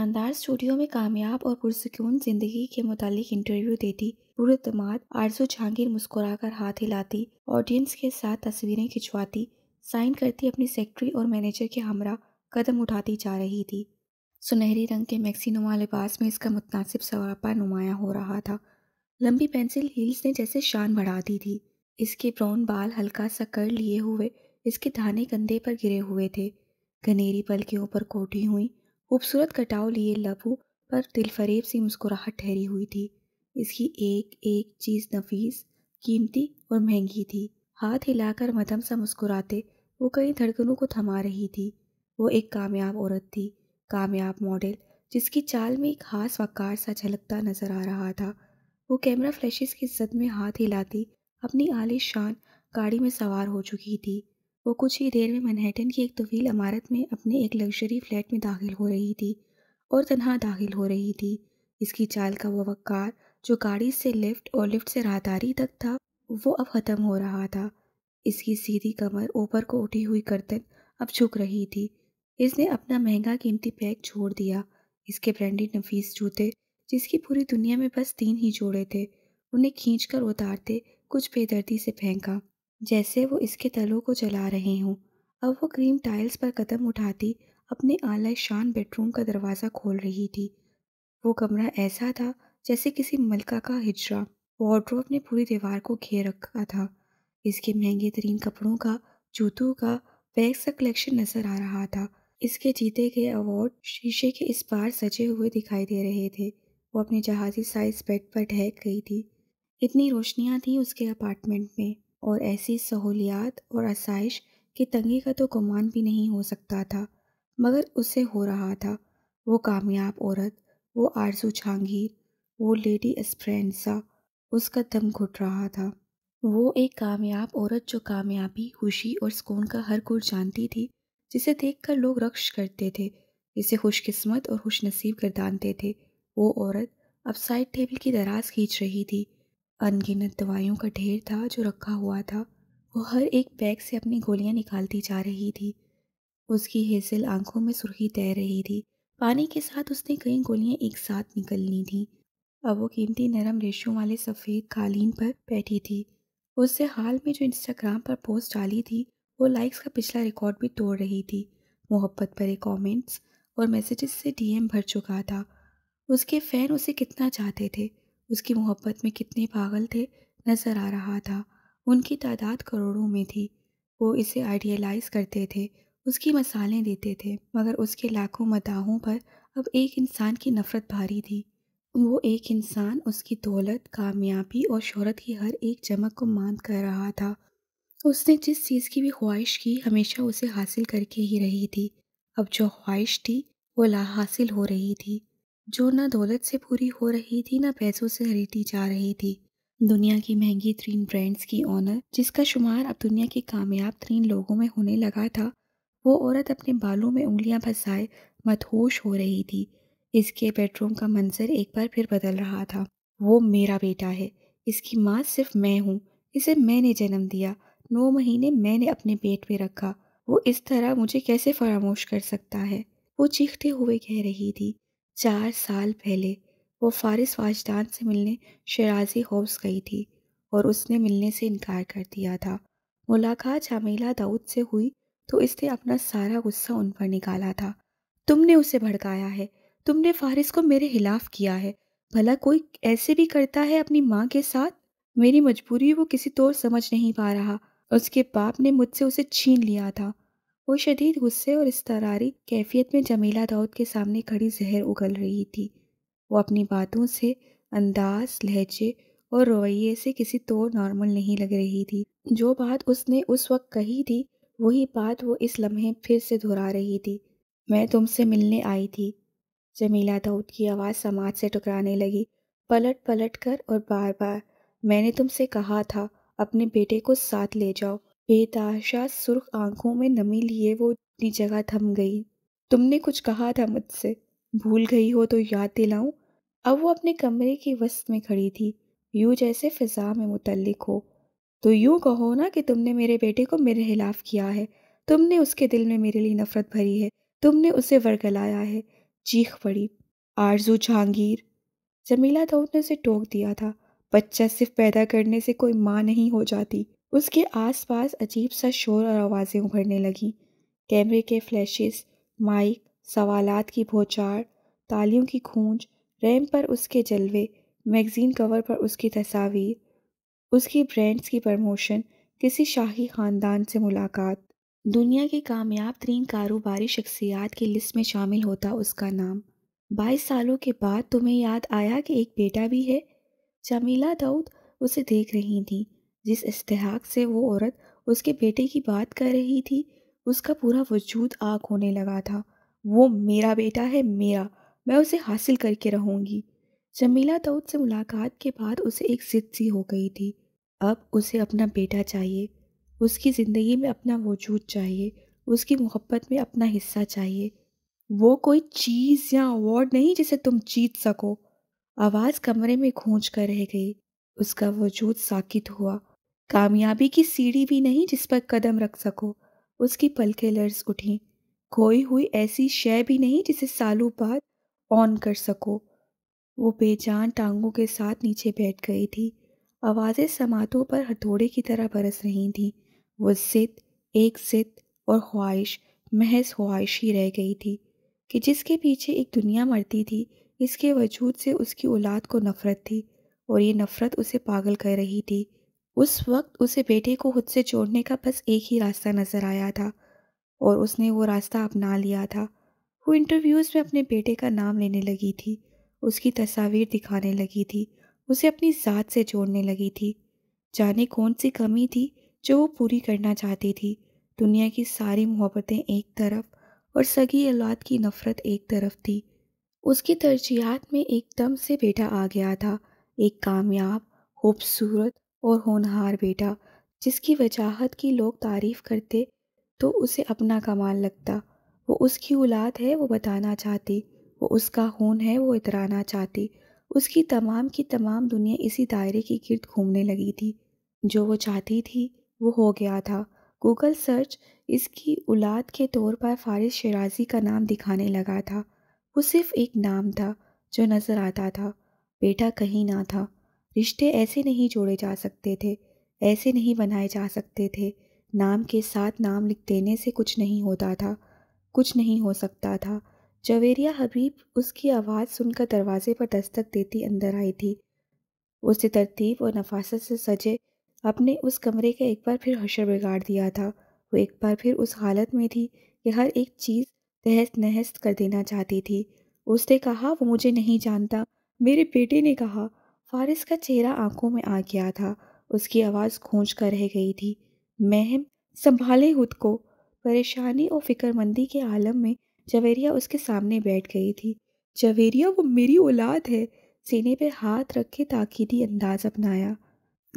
शानदार स्टूडियो में कामयाब और पुरसुकून जिंदगी के मुतालिक इंटरव्यू देती। पुरतमाद आरजू जहांगीर मुस्कुराकर हाथ हिलाती, ऑडियंस के साथ तस्वीरें खिंचवाती, साइन करती, अपनी सेक्रेटरी और मैनेजर के हमरा कदम उठाती जा रही थी। सुनहरी रंग के मैक्सीनुमा लिबास में इसका मुतनासिब सवापा नुमाया हो रहा था। लंबी पेंसिल हील्स ने जैसे शान बढ़ा दी थी। इसके ब्राउन बाल हल्का सा कर लिए हुए इसके धाने कंधे पर गिरे हुए थे। घनेरी पलकियों पर कोटी हुई खूबसूरत कटाव लिए लबों पर दिलफरेब सी मुस्कुराहट ठहरी हुई थी। इसकी एक एक चीज़ नफीस, कीमती और महंगी थी। हाथ हिलाकर मदम सा मुस्कुराते वो कई धड़कनों को थमा रही थी। वो एक कामयाब औरत थी, कामयाब मॉडल जिसकी चाल में एक खास वक़ार सा झलकता नजर आ रहा था। वो कैमरा फ्लैशेस की जद में हाथ हिलाती अपनी आलीशान गाड़ी में सवार हो चुकी थी। वो कुछ ही देर में मैनहट्टन की एक तवील इमारत में अपने एक लग्जरी फ्लैट में दाखिल हो रही थी और तन्हा दाखिल हो रही थी। इसकी चाल का वो वक़ार जो गाड़ी से लिफ्ट और लिफ्ट से राहदारी तक था वो अब ख़त्म हो रहा था। इसकी सीधी कमर, ऊपर को उठी हुई गर्दन अब झुक रही थी। इसने अपना महंगा कीमती बैग छोड़ दिया। इसके ब्रांडेड नफीस जूते जिसकी पूरी दुनिया में बस 3 ही जोड़े थे, उन्हें खींचकर उतारते कुछ बेदर्दी से फेंका जैसे वो इसके तलों को जला रहे हों। अब वो क्रीम टाइल्स पर कदम उठाती अपने आला शान बेडरूम का दरवाज़ा खोल रही थी। वो कमरा ऐसा था जैसे किसी मलका का हिजरा। वार्डरोब ने पूरी दीवार को घेर रखा था। इसके महंगे तरीन कपड़ों का, जूतों का, बैग्स का कलेक्शन नजर आ रहा था। इसके जीते गए अवार्ड शीशे के इस पार सजे हुए दिखाई दे रहे थे। वो अपने जहाज़ी साइज़ बेड पर ढहक गई थी। इतनी रोशनियाँ थीं उसके अपार्टमेंट में और ऐसी सहूलियात और आसाइश की तंगी का तो गुमान भी नहीं हो सकता था, मगर उससे हो रहा था। वो कामयाब औरत, वो आरजू जहांगीर, वो लेडी एस्पेरेंसा, उसका दम घुट रहा था। वो एक कामयाब औरत जो कामयाबी, खुशी और सुकून का हर गुण जानती थी, जिसे देखकर लोग रक्श करते थे, जिसे खुशकिस्मत और खुशनसीब गर्दानते थे। वो औरत अब साइड टेबल की दराज खींच रही थी। अनगिनत दवाइयों का ढेर था जो रखा हुआ था। वो हर एक बैग से अपनी गोलियां निकालती जा रही थी। उसकी हेज़ल आंखों में सुर्खी तैर रही थी। पानी के साथ उसने कई गोलियां एक साथ निकलनी थीं। अब वो कीमती नरम रेशों वाले सफ़ेद कालीन पर बैठी थी। उससे हाल में जो इंस्टाग्राम पर पोस्ट डाली थी वो लाइक्स का पिछला रिकॉर्ड भी तोड़ रही थी। मोहब्बत भरे कमेंट्स और मैसेजेस से डीएम भर चुका था। उसके फ़ैन उसे कितना चाहते थे, उसकी मोहब्बत में कितने पागल थे, नज़र आ रहा था। उनकी तादाद करोड़ों में थी। वो इसे आइडियलाइज़ करते थे, उसकी मसालें देते थे, मगर उसके लाखों मदाहों पर अब एक इंसान की नफ़रत भारी थी। वो एक इंसान उसकी दौलत, कामयाबी और शोहरत की हर एक चमक को मांद कर रहा था। उसने जिस चीज़ की भी ख्वाहिश की हमेशा उसे हासिल करके ही रही थी। अब जो ख्वाहिश थी वो ला हासिल हो रही थी, जो ना दौलत से पूरी हो रही थी ना पैसों से खरीदी जा रही थी। दुनिया की महंगी तरीन ब्रांड्स की ऑनर, जिसका शुमार अब दुनिया के कामयाब तरीन लोगों में होने लगा था, वो औरत अपने बालों में उंगलियां फंसाए मदहोश हो रही थी। इसके बेडरूम का मंजर एक बार फिर बदल रहा था। वो मेरा बेटा है, इसकी माँ सिर्फ मैं हूँ, इसे मैंने जन्म दिया, 9 महीने मैंने अपने पेट में रखा, वो इस तरह मुझे कैसे फरामोश कर सकता है, वो चीखते हुए कह रही थी। 4 साल पहले वो फारिस वाजदान से मिलने शराजी हाउस गई थी और उसने मिलने से इनकार कर दिया था। मुलाकात जामीला दाऊद से हुई तो इसने अपना सारा गुस्सा उन पर निकाला था। तुमने उसे भड़काया है, तुमने फारिस को मेरे खिलाफ किया है, भला कोई ऐसे भी करता है अपनी माँ के साथ। मेरी मजबूरी वो किसी तौर समझ नहीं पा रहा, उसके बाप ने मुझसे उसे छीन लिया था। वो शदीद गुस्से और इस्तरारी कैफियत में जमीला दाऊद के सामने खड़ी जहर उगल रही थी। वो अपनी बातों से, अंदाज, लहजे और रवैये से किसी तौर नॉर्मल नहीं लग रही थी। जो बात उसने उस वक्त कही थी वही बात वो इस लम्हे फिर से दोहरा रही थी। मैं तुमसे मिलने आई थी। जमीला दाऊद की आवाज़ समाज से टकराने लगी। पलट पलट कर और बार बार मैंने तुमसे कहा था अपने बेटे को साथ ले जाओ। बेताशा सुर्ख आंखों में नमी लिए वो अपनी जगह थम गई। तुमने कुछ कहा था मुझसे, भूल गई हो तो याद दिलाऊं। अब वो अपने कमरे की वस्त में खड़ी थी, यूँ जैसे फ़िज़ा में मुतल्लिक हो। तो यूँ कहो ना कि तुमने मेरे बेटे को मेरे खिलाफ किया है, तुमने उसके दिल में मेरे लिए नफ़रत भरी है, तुमने उसे वरगलाया है, चीख पड़ी। आरजू जहांगीर, जमीला दाऊद ने उसे टोक दिया था। बच्चा सिर्फ पैदा करने से कोई माँ नहीं हो जाती। उसके आसपास अजीब सा शोर और आवाज़ें उभरने लगीं। कैमरे के फ्लैशेस, माइक, सवालात की भौचार, तालियों की गूंज, रैंप पर उसके जलवे, मैगज़ीन कवर पर उसकी तस्वीर, उसकी ब्रांड्स की प्रमोशन, किसी शाही ख़ानदान से मुलाकात। दुनिया की कामयाब तरीन कारोबारी शख्सियात की लिस्ट में शामिल होता उसका नाम। 22 सालों के बाद तुम्हें याद आया कि एक बेटा भी है। जमीला दाऊद उसे देख रही थी। जिस इस्तेहाक से वो औरत उसके बेटे की बात कर रही थी, उसका पूरा वजूद आग होने लगा था। वो मेरा बेटा है, मेरा, मैं उसे हासिल करके रहूँगी। जमीला दाऊद से मुलाकात के बाद उसे एक जिद सी हो गई थी। अब उसे अपना बेटा चाहिए, उसकी ज़िंदगी में अपना वजूद चाहिए, उसकी मोहब्बत में अपना हिस्सा चाहिए। वो कोई चीज़ या अवार्ड नहीं जिसे तुम जीत सको। आवाज़ कमरे में गूंज कर रह गई। उसका वजूद साकित हुआ। कामयाबी की सीढ़ी भी नहीं जिस पर कदम रख सको। उसकी पलकें लर्ज़ उठीं। खोई हुई ऐसी शय भी नहीं जिसे सालों बाद ऑन कर सको। वो बेजान टांगों के साथ नीचे बैठ गई थी। आवाज़ें समातों पर हथौड़े की तरह बरस रही थीं। वो जिद, एक जिद और ख्वाहिश, महज ख्वाहिश ही रह गई थी कि जिसके पीछे एक दुनिया मरती थी, इसके वजूद से उसकी औलाद को नफ़रत थी और ये नफ़रत उसे पागल कर रही थी। उस वक्त उसे बेटे को खुद से जोड़ने का बस एक ही रास्ता नज़र आया था और उसने वो रास्ता अपना लिया था। वो इंटरव्यूज़ में अपने बेटे का नाम लेने लगी थी, उसकी तस्वीर दिखाने लगी थी, उसे अपनी ज़ात से जोड़ने लगी थी। जाने कौन सी कमी थी जो वो पूरी करना चाहती थी। दुनिया की सारी मोहब्बतें एक तरफ और सगी औलाद की नफ़रत एक तरफ थी। उसकी तरजीहात में एकदम से बेटा आ गया था। एक कामयाब, खूबसूरत और होनहार बेटा, जिसकी वजाहत की लोग तारीफ़ करते तो उसे अपना कमाल लगता। वो उसकी औलाद है, वो बताना चाहती। वो उसका खून है, वो इतराना चाहती। उसकी तमाम की तमाम दुनिया इसी दायरे के गिर्द घूमने लगी थी। जो वो चाहती थी वो हो गया था। गूगल सर्च इसकी औलाद के तौर पर फारिज शिराज़ी का नाम दिखाने लगा था। वो सिर्फ़ एक नाम था जो नज़र आता था, बेटा कहीं ना था। रिश्ते ऐसे नहीं जोड़े जा सकते थे, ऐसे नहीं बनाए जा सकते थे। नाम के साथ नाम लिख देने से कुछ नहीं होता था, कुछ नहीं हो सकता था। जवेरिया हबीब उसकी आवाज़ सुनकर दरवाजे पर दस्तक देती अंदर आई थी। उसने तरतीब और नफासत से सजे अपने उस कमरे का एक बार फिर हशर बिगाड़ दिया था। वो एक बार फिर उस हालत में थी कि हर एक चीज़ तहस नहस कर देना चाहती थी। उसने कहा, वो मुझे नहीं जानता, मेरे बेटे ने कहा। फारिस का चेहरा आंखों में आ गया था। उसकी आवाज़ गूंज कर रह गई थी। महम, संभाले खुद को। परेशानी और फिक्रमंदी के आलम में जवेरिया उसके सामने बैठ गई थी। जवेरिया, वो मेरी औलाद है। सीने पे हाथ रख के ताकीदी अंदाज़ अपनाया,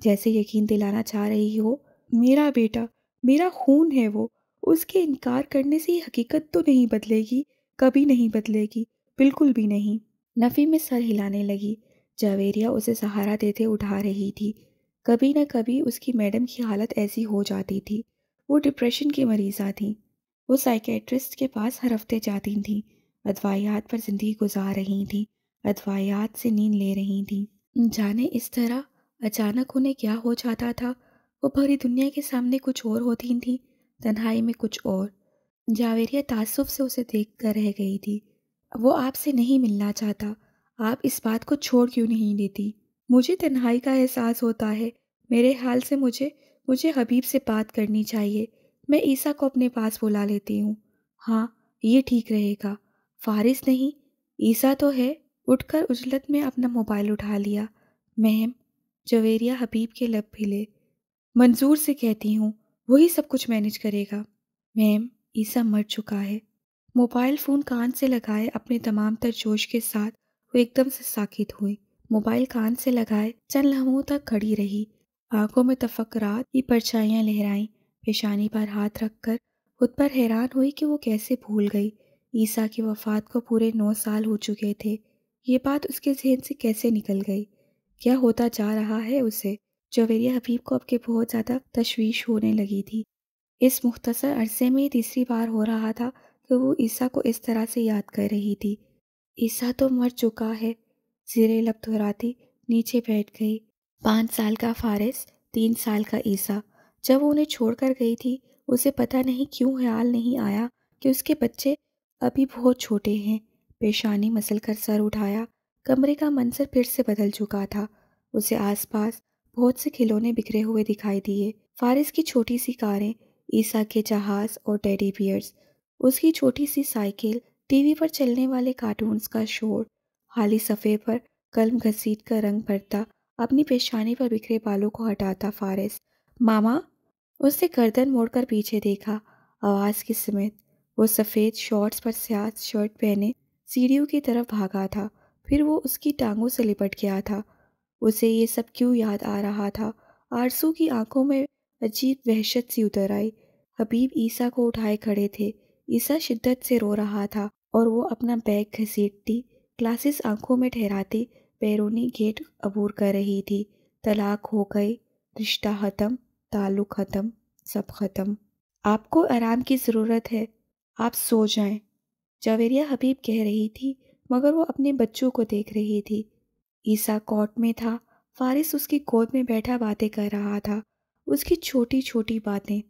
जैसे यकीन दिलाना चाह रही हो। मेरा बेटा, मेरा खून है वो। उसके इनकार करने से ये हकीकत तो नहीं बदलेगी, कभी नहीं बदलेगी, बिल्कुल भी नहीं। नफ़ी में सर हिलाने लगी। जवेरिया उसे सहारा देते उठा रही थी। कभी न कभी उसकी मैडम की हालत ऐसी हो जाती थी। वो डिप्रेशन की मरीज़ा थी। वो साइकेट्रिस्ट के पास हर हफ्ते जाती थीं। अदवायात पर ज़िंदगी गुजार रही थीं, अदवायात से नींद ले रही थीं। जाने इस तरह अचानक उन्हें क्या हो जाता था। वो पूरी दुनिया के सामने कुछ और होती थीं, तन्हाई में कुछ और। जावेरिया तासुफ से उसे देख कर रह गई थी। वो आपसे नहीं मिलना चाहता। आप इस बात को छोड़ क्यों नहीं देती? मुझे तन्हाई का एहसास होता है। मेरे हाल से मुझे हबीब से बात करनी चाहिए। मैं ईसा को अपने पास बुला लेती हूँ। हाँ, ये ठीक रहेगा। फारिस नहीं, ईसा तो है। उठकर उजलत में अपना मोबाइल उठा लिया। महम, जवेरिया हबीब के लब हिले। मंजूर से कहती हूँ, वही सब कुछ मैनेज करेगा। मैम, ईसा मर चुका है। मोबाइल फ़ोन कान से लगाए अपने तमाम तर जोश के साथ वो एकदम से साकित हुई। मोबाइल कान से लगाए चंद लम्हों तक खड़ी रही। आंखों में तफक्कुरात की परछाइयाँ लहराईं। पेशानी पर हाथ रखकर खुद पर हैरान हुई कि वो कैसे भूल गई। ईसा की वफ़ात को पूरे 9 साल हो चुके थे। ये बात उसके जहन से कैसे निकल गई? क्या होता जा रहा है उसे? जवेरिया हबीब को अब के बहुत ज़्यादा तशवीश होने लगी थी। इस मुख्तसर अरसे में 3री बार हो रहा था कि वो ईसा को इस तरह से याद कर रही थी। ईसा तो मर चुका है, ज़ीरे लब दोहराती नीचे बैठ गई। 5 साल का फारिस, 3 साल का ईसा, जब वो उन्हें छोड़कर गई थी उसे पता नहीं क्यों ख्याल नहीं आया कि उसके बच्चे अभी बहुत छोटे हैं। पेशानी मसल कर सर उठाया। कमरे का मंजर फिर से बदल चुका था। उसे आसपास बहुत से खिलौने बिखरे हुए दिखाई दिए। फारिस की छोटी सी कारें, ईसा के जहाज और टेडी बियर्स, उसकी छोटी सी साइकिल, टीवी पर चलने वाले कार्टून्स का शोर। खाली सफ़े पर कलम घसीट कर रंग भरता, अपनी पेशानी पर बिखरे बालों को हटाता फारिस। मामा, उसने गर्दन मोड़कर पीछे देखा, आवाज़ की समेत। वो सफ़ेद शॉर्ट्स पर स्याह शर्ट पहने सीढ़ियों की तरफ भागा था। फिर वो उसकी टांगों से लिपट गया था। उसे ये सब क्यों याद आ रहा था? आरसू की आंखों में अजीब वहशत सी उतर आई। हबीब ईसा को उठाए खड़े थे। ईसा शिद्दत से रो रहा था और वो अपना बैग घसीटती, ग्लासेस आंखों में ठहराती बैरूनी गेट अबूर कर रही थी। तलाक हो गई, रिश्ता ख़त्म, ताल्लुक़ ख़त्म, सब ख़त्म। आपको आराम की ज़रूरत है, आप सो जाएं, जावेरिया हबीब कह रही थी, मगर वो अपने बच्चों को देख रही थी। ईसा कोट में था। फारिस उसकी गोद में बैठा बातें कर रहा था, उसकी छोटी छोटी बातें।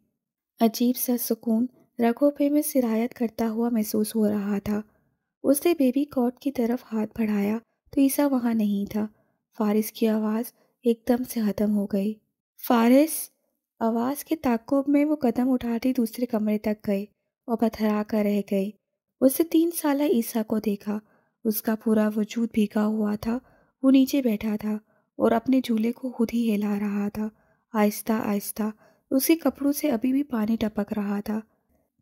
अजीब सा सुकून रगों में सिरायत करता हुआ महसूस हो रहा था। उसने बेबी कोट की तरफ हाथ बढ़ाया तो ईसा वहाँ नहीं था। फारिस की आवाज़ एकदम से ख़त्म हो गई। फारिस! आवाज़ के ताक़ोब में वो कदम उठाती दूसरे कमरे तक गई और पथरा कर रह गई। उसने 3 साल ईसा को देखा। उसका पूरा वजूद भीगा हुआ था। वो नीचे बैठा था और अपने झूले को खुद ही हिला रहा था। आहिस्ता आहिस्ता उसके कपड़ों से अभी भी पानी टपक रहा था।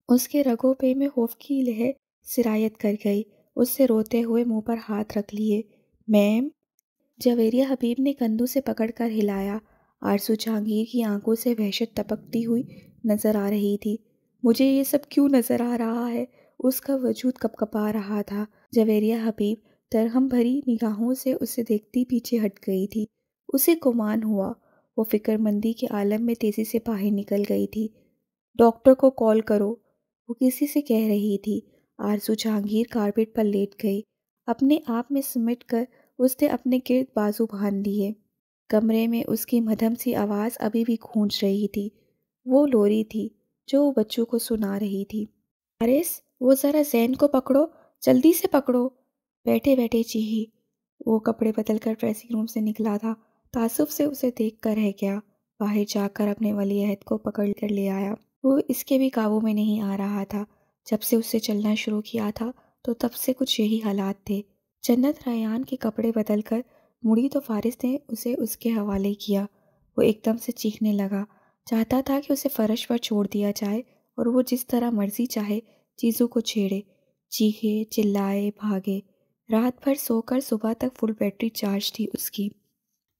उसके रगों पे में खौफ की लहर सिरायत कर गई। उससे रोते हुए मुंह पर हाथ रख लिए। मैम, जावेरिया हबीब ने कंधों से पकड़कर हिलाया। आरसू जहांगीर की आंखों से वहशत टपकती हुई नज़र आ रही थी। मुझे ये सब क्यों नज़र आ रहा है? उसका वजूद कपकपा रहा था। जावेरिया हबीब तरहम भरी निगाहों से उसे देखती पीछे हट गई थी। उसे गुमान हुआ। वो फिक्रमंदी के आलम में तेज़ी से बाहर निकल गई थी। डॉक्टर को कॉल करो, वो किसी से कह रही थी। आरजू जहांगीर कारपेट पर लेट गई। अपने आप में सिमट कर उसने अपने गिर्द बाजू बांध लिए। कमरे में उसकी मध्यम सी आवाज़ अभी भी गूंज रही थी। वो रो रही थी जो वो बच्चों को सुना रही थी। फारिस, वो ज़रा जैन को पकड़ो, जल्दी से पकड़ो, बैठे बैठे चीही। वो कपड़े बदलकर ड्रेसिंग रूम से निकला था। तासुब से उसे देख कर रह गया। बाहर जाकर अपने वली अहद को पकड़ कर ले आया। वो इसके भी काबू में नहीं आ रहा था। जब से उससे चलना शुरू किया था तो तब से कुछ यही हालात थे। जन्नत रयान के कपड़े बदल कर मुड़ी तो फारिस ने उसे उसके हवाले किया। वो एकदम से चीखने लगा। चाहता था कि उसे फर्श पर छोड़ दिया जाए और वो जिस तरह मर्जी चाहे चीज़ों को छेड़े, चीखे, चिल्लाए, भागे। रात भर सोकर सुबह तक फुल बैटरी चार्ज थी उसकी।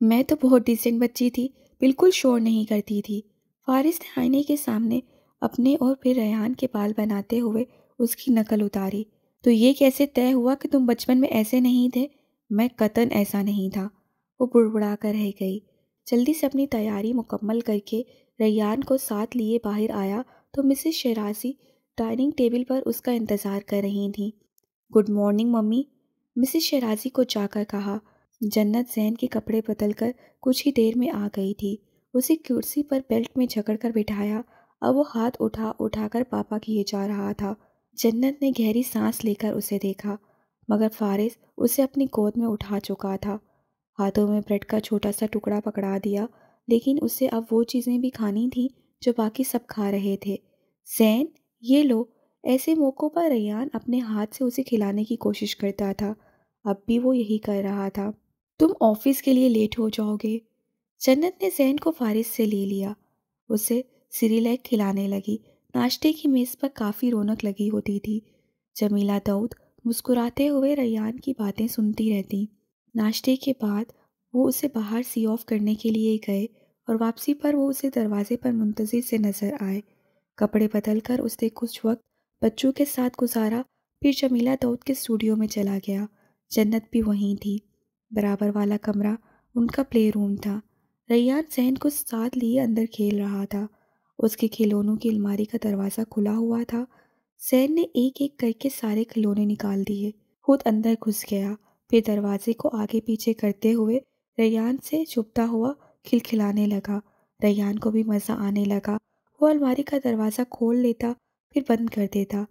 मैं तो बहुत डिसेंट बच्ची थी, बिल्कुल शोर नहीं करती थी। फारिस ने आईने के सामने अपने और फिर रेहान के बाल बनाते हुए उसकी नकल उतारी। तो ये कैसे तय हुआ कि तुम बचपन में ऐसे नहीं थे? मैं कतन ऐसा नहीं था, वो बुड़बुड़ा कर रह गई। जल्दी से अपनी तैयारी मुकम्मल करके रेहान को साथ लिए बाहर आया तो मिसेस शेराज़ी डाइनिंग टेबल पर उसका इंतज़ार कर रही थी। Good morning mummy, Mrs Shirazi को जाकर कहा। जन्नत जैन के कपड़े बदलकर कुछ ही देर में आ गई थी। उसे कुर्सी पर बेल्ट में जकड़ कर बिठाया। अब वो हाथ उठाकर पापा किए जा रहा था। जन्नत ने गहरी सांस लेकर उसे देखा, मगर फारिस उसे अपनी गोद में उठा चुका था। हाथों में ब्रेड का छोटा सा टुकड़ा पकड़ा दिया, लेकिन उसे अब वो चीज़ें भी खानी थी जो बाकी सब खा रहे थे। जैन, ये लो। ऐसे मौक़ों पर रेहान अपने हाथ से उसे खिलाने की कोशिश करता था। अब भी वो यही कर रहा था। तुम ऑफिस के लिए लेट हो जाओगे। जन्नत ने जैन को फारिस से ले लिया। उसे सिरिलैक खिलाने लगी। नाश्ते की मेज़ पर काफ़ी रौनक लगी होती थी। जमीला दाऊद मुस्कुराते हुए रेहान की बातें सुनती रहती। नाश्ते के बाद वो उसे बाहर सी ऑफ करने के लिए गए और वापसी पर वो उसे दरवाजे पर मुंतज़िर से नज़र आए। कपड़े बदल कर उसने कुछ वक्त बच्चों के साथ गुजारा, फिर जमीला दाऊद के स्टूडियो में चला गया। जन्नत भी वहीं थी। बराबर वाला कमरा उनका प्ले रूम था। रेहान जैन को साथ लिए अंदर खेल रहा था। उसके खिलौनों की अलमारी का दरवाज़ा खुला हुआ था। जैन ने एक एक करके सारे खिलौने निकाल दिए। खुद अंदर घुस गया। फिर दरवाजे को आगे पीछे करते हुए रैयान से छुपता हुआ खिलखिलाने लगा। रैयान को भी मज़ा आने लगा। वो अलमारी का दरवाज़ा खोल लेता फिर बंद कर देता।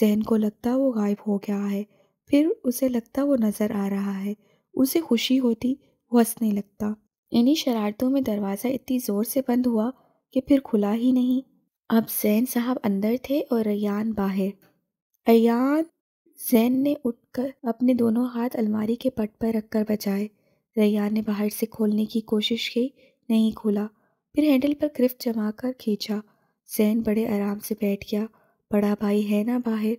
ज़हन को लगता वो गायब हो गया है, फिर उसे लगता वो नज़र आ रहा है। उसे खुशी होती, वो हंसने लगता। इन्हीं शरारतों में दरवाज़ा इतनी ज़ोर से बंद हुआ कि फिर खुला ही नहीं। अब ज़ैन साहब अंदर थे और रैयान बाहर। रैयान! ज़ैन ने उठकर अपने दोनों हाथ अलमारी के पट पर रखकर बचाए। रैयान ने बाहर से खोलने की कोशिश की, नहीं खुला। फिर हैंडल पर ग्रिफ जमा कर खींचा। ज़ैन बड़े आराम से बैठ गया। बड़ा भाई है ना बाहर।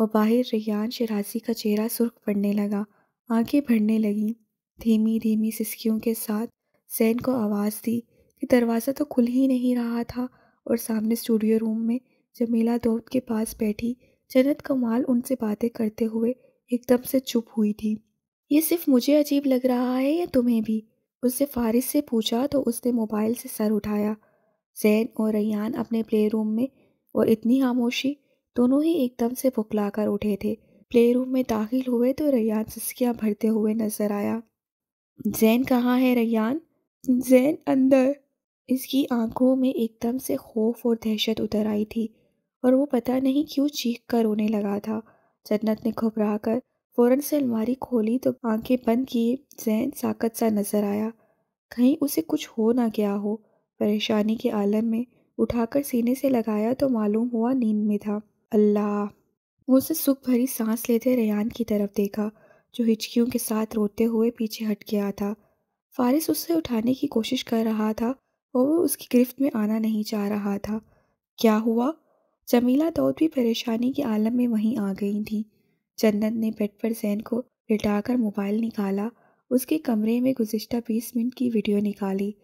और बाहर रैयान शराजी का चेहरा सुर्ख पड़ने लगा, आंखें भरने लगी। धीमी धीमी सिसकियों के साथ ज़ैन को आवाज़ दी कि दरवाज़ा तो खुल ही नहीं रहा था। और सामने स्टूडियो रूम में जमीला दौद के पास बैठी जन्नत कमाल उनसे बातें करते हुए एकदम से चुप हुई थी। ये सिर्फ मुझे अजीब लग रहा है या तुम्हें भी? उससे फारिस से पूछा तो उसने मोबाइल से सर उठाया। ज़ैन और रैयान अपने प्ले रूम में और इतनी खामोशी, दोनों ही एकदम से भुकला कर उठे थे। प्ले रूम में दाखिल हुए तो रैयान सिसकियाँ भरते हुए नजर आया। ज़ैन कहाँ है रैयान? ज़ैन अंदर। इसकी आंखों में एकदम से खौफ और दहशत उतर आई थी और वो पता नहीं क्यों चीख कर रोने लगा था। जन्नत ने घबरा कर फ़ौरन से अलमारी खोली तो आंखें बंद किए ज़ैन साकत सा नज़र आया। कहीं उसे कुछ हो ना गया हो। परेशानी के आलम में उठाकर सीने से लगाया तो मालूम हुआ नींद में था। अल्लाह! वो उसे सुख भरी सांस लेते रैयान की तरफ देखा जो हिचकियों के साथ रोते हुए पीछे हट गया था। फारिस उससे उठाने की कोशिश कर रहा था और वो उसकी गिरफ्त में आना नहीं चाह रहा था। क्या हुआ? जमीला दौद भी परेशानी के आलम में वहीं आ गई थी। जन्नत ने बेड पर ज़ैन को लिटाकर मोबाइल निकाला। उसके कमरे में गुज़िश्ता 20 मिनट की वीडियो निकाली।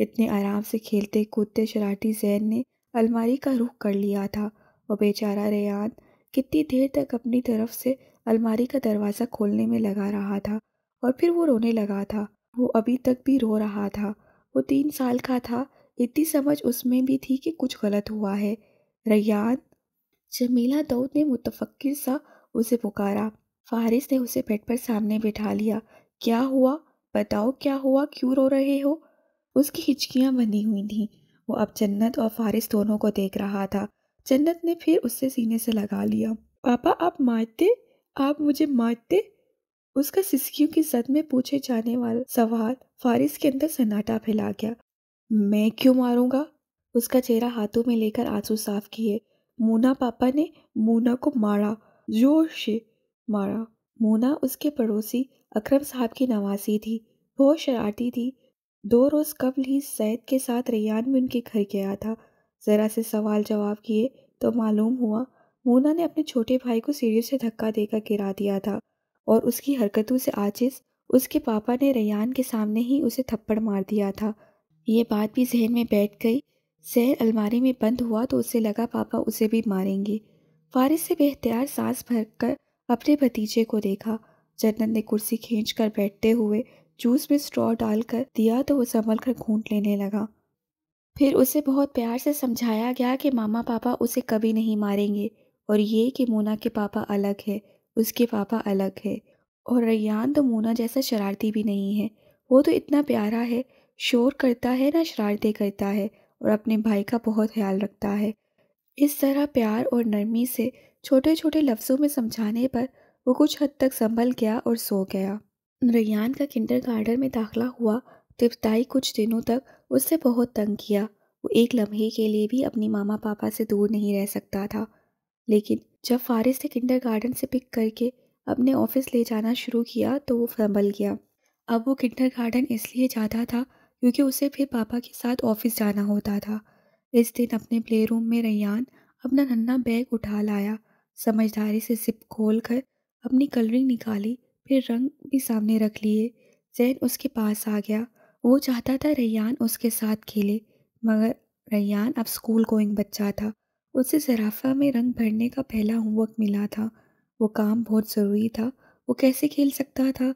इतने आराम से खेलते कूदते शरारती ज़ैन ने अलमारी का रुख कर लिया था और बेचारा रैयान कितनी देर तक अपनी तरफ से अलमारी का दरवाज़ा खोलने में लगा रहा था और फिर वो रोने लगा था। वो अभी तक भी रो रहा था। वो 3 साल का था। इतनी समझ उसमें भी थी कि कुछ गलत हुआ है। रैयान! जमीला दौद ने मुतफक्किर सा उसे पुकारा। फारिस ने उसे बेड पर सामने बिठा लिया। क्या हुआ? बताओ क्या हुआ? क्यों रो रहे हो? उसकी हिचकियाँ बंधी हुई थीं। वो अब जन्नत और फारिस दोनों को देख रहा था। जन्नत ने फिर उससे सीने से लगा लिया। पापा आप मारते? आप मुझे मारते? उसका सिसकियों की जद में पूछे जाने वाला सवाल फारिस के अंदर सन्नाटा फैला गया। मैं क्यों मारूंगा? उसका चेहरा हाथों में लेकर आंसू साफ किए। मोना पापा ने मोना को मारा, जोर से मारा। मोना उसके पड़ोसी अकरम साहब की नवासी थी। बहुत शरारती थी। 2 रोज़ कबल ही सैद के साथ रैयान में उनके घर गया था। ज़रा से सवाल जवाब किए तो मालूम हुआ मोना ने अपने छोटे भाई को सीढ़ियों से धक्का देकर गिरा दिया था और उसकी हरकतों से आजिज़ उसके पापा ने रैयान के सामने ही उसे थप्पड़ मार दिया था। ये बात भी जहन में बैठ गई। ज़ैन अलमारी में बंद हुआ तो उसे लगा पापा उसे भी मारेंगे। फारिस से बेहतियार सांस भरकर अपने भतीजे को देखा। जन्नत ने कुर्सी खींचकर बैठते हुए जूस में स्ट्रॉ डालकर दिया तो वो संभल कर घूंट लेने लगा। फिर उसे बहुत प्यार से समझाया गया कि मामा पापा उसे कभी नहीं मारेंगे और ये कि मोना के पापा अलग है, उसके पापा अलग है और रैयान तो मोना जैसा शरारती भी नहीं है। वो तो इतना प्यारा है, शोर करता है ना शरारतें करता है और अपने भाई का बहुत ख्याल रखता है। इस तरह प्यार और नरमी से छोटे छोटे लफ्ज़ों में समझाने पर वो कुछ हद तक संभल गया और सो गया। रैयान का किंडरगार्टन में दाखिला हुआ तो इब्तिदाई कुछ दिनों तक उससे बहुत तंग किया। वो एक लम्हे के लिए भी अपनी मामा पापा से दूर नहीं रह सकता था। लेकिन जब फारिस ने किंडरगार्टन से पिक करके अपने ऑफिस ले जाना शुरू किया तो वो संभल गया। अब वो किंडरगार्टन इसलिए जाता था क्योंकि उसे फिर पापा के साथ ऑफिस जाना होता था। इस दिन अपने प्ले रूम में रैयान अपना नन्हा बैग उठा लाया। समझदारी से ज़िप खोल कर अपनी कलरिंग निकाली, फिर रंग भी सामने रख लिए। ज़ैन उसके पास आ गया। वो चाहता था रैयान उसके साथ खेले, मगर रैयान अब स्कूल गोइंग बच्चा था। उसे ज़राफ़ा में रंग भरने का पहला होमवर्क मिला था। वो काम बहुत ज़रूरी था। वो कैसे खेल सकता था?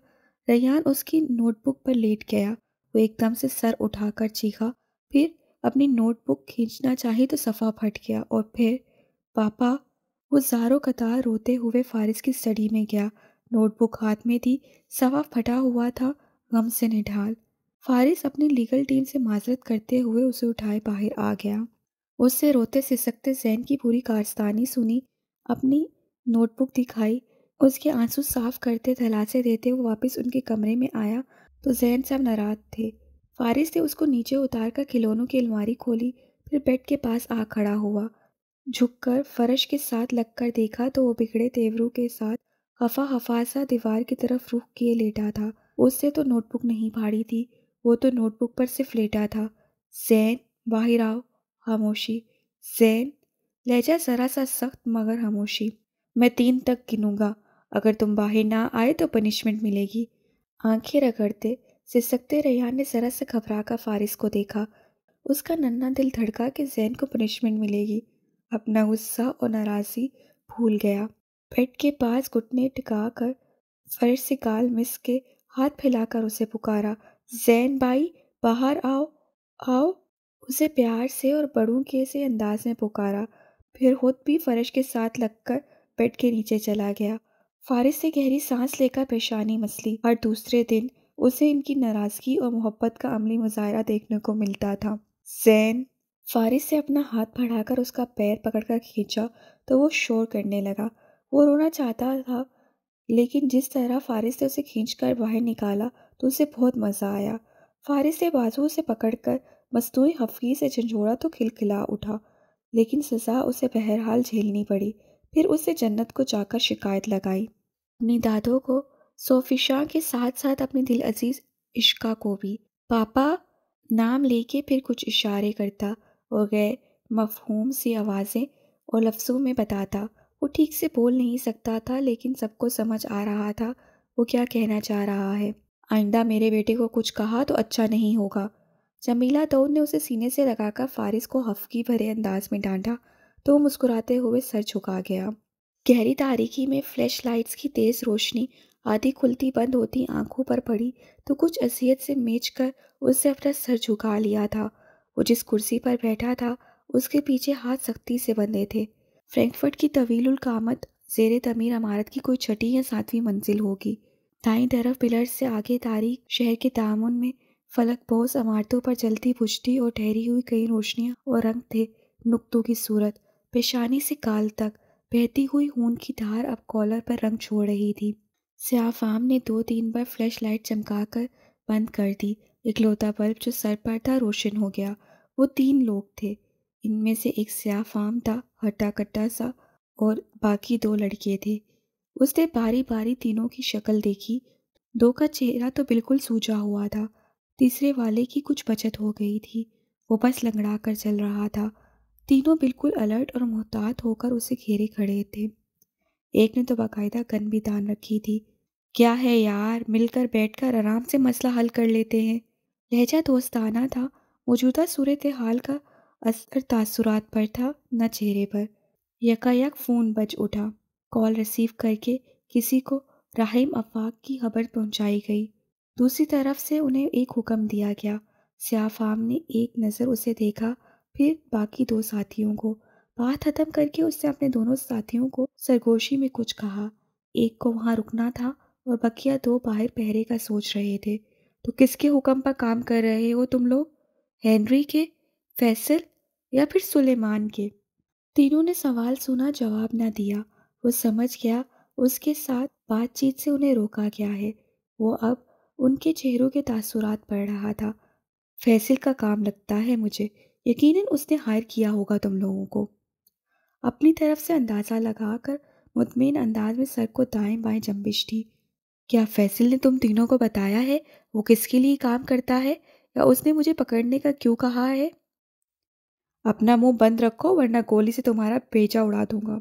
रैयान उसकी नोटबुक पर लेट गया। वो एकदम से सर उठाकर चीखा। फिर अपनी नोटबुक खींचना चाही तो सफ़ा फट गया और फिर पापा! वो ज़ारो कतार रोते हुए फारिस की सड़ी में गया। नोटबुक हाथ में थी, सवा फटा हुआ था गम से निढाल। फारिस अपनी लीगल टीम से माजरत करते हुए उसे उठाए बाहर आ गया। उससे रोते सिसकते जैन की पूरी कारस्तानी सुनी, अपनी नोटबुक दिखाई, उसके आंसू साफ करते थलासे देते वो वापस उनके कमरे में आया तो जैन साहब नाराज थे। फारिस ने उसको नीचे उतार कर खिलौनों की अलमारी खोली, फिर बेड के पास आ खड़ा हुआ। झुककर फर्श के साथ लगकर देखा तो वो बिगड़े तेवरों के साथ खफा हफासा दीवार की तरफ रुख किए लेटा था। उससे तो नोटबुक नहीं फाड़ी थी, वो तो नोटबुक पर सिर्फ लेटा था। जैन बाहर आओ। खामोशी। जैन, लहजा ज़रा सा सख्त मगर खामोशी। मैं 3 तक गिनूंगा, अगर तुम बाहर ना आए तो पनिशमेंट मिलेगी। आंखें रगड़ते सिसकते रेहान ने ज़रा सा घबरा कर फारिस को देखा। उसका नन्हा दिल धड़का कि जैन को पनिशमेंट मिलेगी। अपना गुस्सा और नाराज़गी भूल गया। बेड के पास घुटने टिका कर फर्श से गाल मिस के हाथ फैलाकर उसे पुकारा, जैन भाई बाहर आओ, आओ। उसे प्यार से और बड़ों के से अंदाज में पुकारा, फिर खुद भी फर्श के साथ लगकर बेड के नीचे चला गया। फारिस से गहरी सांस लेकर पेशानी मसली। हर दूसरे दिन उसे इनकी नाराज़गी और मोहब्बत का अमली मुजाहरा देखने को मिलता था। जैन। फारिस से अपना हाथ बढ़ाकर उसका पैर पकड़कर खींचा तो वो शोर करने लगा। वो रोना चाहता था, लेकिन जिस तरह फारिस ने उसे खींचकर बाहर निकाला तो उसे बहुत मज़ा आया। फारिस ने बाजुओं से पकड़कर मस्तूई हफगी से झंझोड़ा तो खिलखिला उठा, लेकिन सज़ा उसे बहरहाल झेलनी पड़ी। फिर उसने जन्नत को जाकर शिकायत लगाई, अपनी दादों को, सोफिशा के साथ साथ अपने दिल अजीज़ इश्का को भी। पापा नाम लेके फिर कुछ इशारे करता और गैर मफहूम सी आवाज़ें और लफ्ज़ों में बताता। वो ठीक से बोल नहीं सकता था, लेकिन सबको समझ आ रहा था वो क्या कहना चाह रहा है। आइंदा मेरे बेटे को कुछ कहा तो अच्छा नहीं होगा। जमीला दौद ने उसे सीने से लगाकर फारिस को हफकी भरे अंदाज में डांटा तो वो मुस्कुराते हुए सर झुका गया। गहरी तारीकी में फ्लैश लाइट्स की तेज़ रोशनी आधी खुलती बंद होती आंखों पर पड़ी तो कुछ असीयत से मेच कर उससे अपना सर झुका लिया था। वो जिस कुर्सी पर बैठा था उसके पीछे हाथ सख्ती से बंधे थे। फ्रैंकफर्ट की तवीलुल कामत जेर तमीर इमारत की कोई 6ठी या 7वीं मंजिल होगी। दाईं तरफ पिलर से आगे तारीख शहर के दामन में फलक बोस इमारतों पर जलती बुझती और ठहरी हुई कई रोशनियाँ और रंग थे। नुक्तों की सूरत, पेशानी से गाल तक बहती हुई खून की धार अब कॉलर पर रंग छोड़ रही थी। सियाफाम ने 2-3 बार फ्लैश लाइट चमकाकर बंद कर दी। इकलौता बल्ब जो सर पर था रोशन हो गया। वो 3 लोग थे, इनमें से एक सियाफाम था, हट्टा कट्टा सा, और बाकी 2 लड़के थे। उसने बारी बारी तीनों की शक्ल देखी। 2 का चेहरा तो बिल्कुल सूजा हुआ था, तीसरे वाले की कुछ बचत हो गई थी, वो बस लंगड़ा कर चल रहा था। तीनों बिल्कुल अलर्ट और मोहतात होकर उसे घेरे खड़े थे। एक ने तो बाकायदा गन भी तान रखी थी। क्या है यार, मिलकर बैठकर आराम से मसला हल कर लेते हैं। लहजा दोस्ताना था, मौजूदा सूरत हाल का असर तासुरात पर था न चेहरे पर। यकायक फ़ोन बज उठा। कॉल रिसीव करके किसी को राहिम आफाक की खबर पहुंचाई गई। दूसरी तरफ से उन्हें एक हुक्म दिया गया। सियाफाम ने एक नज़र उसे देखा, फिर बाकी 2 साथियों को। बात ख़त्म करके उसने अपने दोनों साथियों को सरगोशी में कुछ कहा। एक को वहाँ रुकना था और बकिया 2 बाहर पहरे का सोच रहे थे। तो किसके हुक्म पर काम कर रहे हो तुम लोग? हेनरी के, फैसल या फिर सुलेमान के? तीनों ने सवाल सुना, जवाब ना दिया। वो समझ गया उसके साथ बातचीत से उन्हें रोका गया है। वो अब उनके चेहरों के तासुरात पड़ रहा था। फैसल का काम लगता है मुझे, यकीनन उसने हायर किया होगा तुम लोगों को। अपनी तरफ से अंदाज़ा लगाकर मुतमिन अंदाज में सर को दाएं बाएं जंबिश थी। क्या फैसल ने तुम तीनों को बताया है वो किसके लिए काम करता है, या उसने मुझे पकड़ने का क्यों कहा है? अपना मुंह बंद रखो वरना गोली से तुम्हारा पेचा उड़ा दूंगा।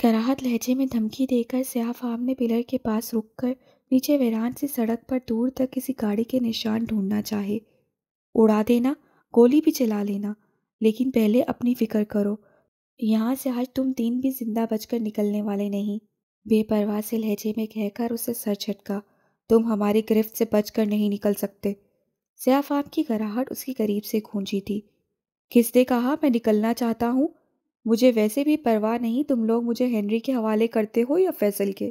कराहत लहजे में धमकी देकर सियाफाम ने पिलर के पास रुककर नीचे वीरान से सड़क पर दूर तक किसी गाड़ी के निशान ढूंढना चाहे। उड़ा देना, गोली भी चला लेना, लेकिन पहले अपनी फ़िक्र करो। यहाँ से आज तुम 3 भी जिंदा बचकर निकलने वाले नहीं। बेपरवाह से लहजे में कहकर उसे सर झटका। तुम हमारी गिरफ्त से बचकर नहीं निकल सकते। सियाफाम की कराहट उसकी करीब से गूंजी थी। किसने कहा मैं निकलना चाहता हूँ? मुझे वैसे भी परवाह नहीं तुम लोग मुझे हेनरी के हवाले करते हो या फैसल के।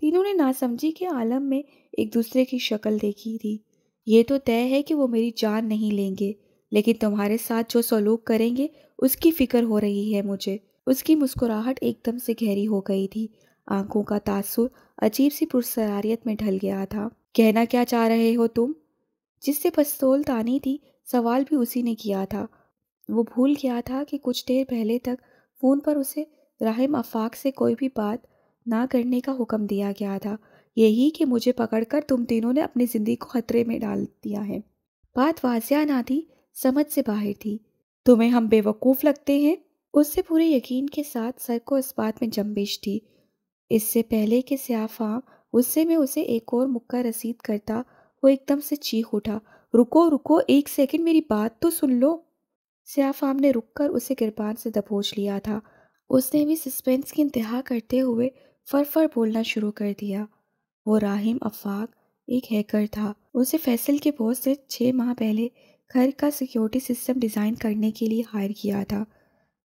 तीनों ने नासमझी के आलम में एक दूसरे की शक्ल देखी थी। ये तो तय है कि वो मेरी जान नहीं लेंगे, लेकिन तुम्हारे साथ जो सलूक करेंगे उसकी फ़िक्र हो रही है मुझे। उसकी मुस्कुराहट एकदम से गहरी हो गई थी। आंखों का तासुर अजीब सी पुरसरारियत में ढल गया था। कहना क्या चाह रहे हो तुम? जिससे पस्तोल तानी थी सवाल भी उसी ने किया था। वो भूल गया था कि कुछ देर पहले तक फ़ोन पर उसे राहिम आफाक से कोई भी बात ना करने का हुक्म दिया गया था। यही कि मुझे पकड़कर तुम तीनों ने अपनी ज़िंदगी को ख़तरे में डाल दिया है। बात वाजिया ना थी, समझ से बाहर थी। तुम्हें हम बेवकूफ़ लगते हैं? उससे पूरे यकीन के साथ सर को इस बात में जंबिश थी। इससे पहले कि स्याफा गुस्से में उसे एक और मुक्का रसीद करता, वो एकदम से चीख उठा, रुको रुको, एक सेकंड मेरी बात तो सुन लो। स्याफाम ने रुककर उसे गिरबान से दबोच लिया था। उसने भी सस्पेंस की इंतहा करते हुए फरफर बोलना शुरू कर दिया। वो राहिम आफाक एक हैकर था। उसे फैसल के बॉस से 6 माह पहले घर का सिक्योरिटी सिस्टम डिज़ाइन करने के लिए हायर किया था।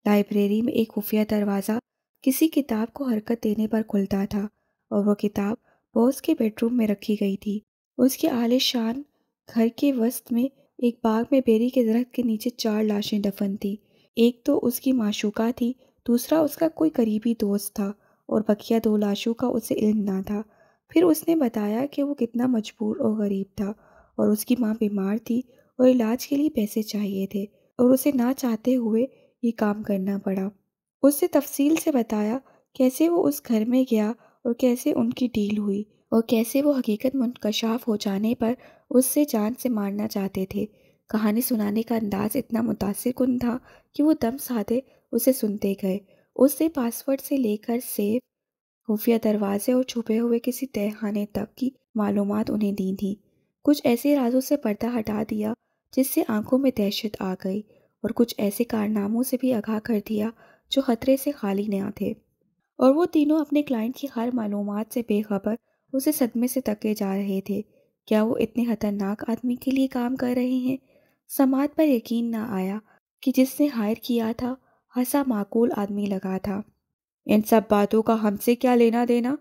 लाइब्रेरी में एक खुफिया दरवाज़ा किसी किताब को हरकत देने पर खुलता था और वह किताब बॉस के बेडरूम में रखी गई थी। उसके आलीशान घर के वस्त में एक बाग में बेरी के दरख्त के नीचे 4 लाशें दफन थी। एक तो उसकी माशूका थी, दूसरा उसका कोई करीबी दोस्त था और बकिया 2 लाशों का उसे इल्म ना था। फिर उसने बताया कि वो कितना मजबूर और गरीब था और उसकी माँ बीमार थी और इलाज के लिए पैसे चाहिए थे और उसे ना चाहते हुए ये काम करना पड़ा। उससे तफसील से बताया कैसे वो उस घर में गया और कैसे उनकी डील हुई और कैसे वो हकीकत मुनकशाफ हो जाने पर उससे जान से मारना चाहते थे। कहानी सुनाने का अंदाज़ इतना मुतासिर कुन था कि वो दम साधे उसे सुनते गए। उसने पासवर्ड से लेकर सेफ, खुफिया दरवाजे और छुपे हुए किसी तहखाने तक की मालूमात उन्हें दी थी। कुछ ऐसे राजों से पर्दा हटा दिया जिससे आंखों में दहशत आ गई और कुछ ऐसे कारनामों से भी आगाह कर दिया जो ख़तरे से खाली न थे। और वो तीनों अपने क्लाइंट की हर मालूमात से बेखबर उसे सदमे से तके जा रहे थे। क्या वो इतने खतरनाक आदमी के लिए काम कर रहे हैं? समाज पर यकीन ना आया कि जिसने हायर किया था हंसा माकूल आदमी लगा था। इन सब बातों का हमसे क्या लेना देना?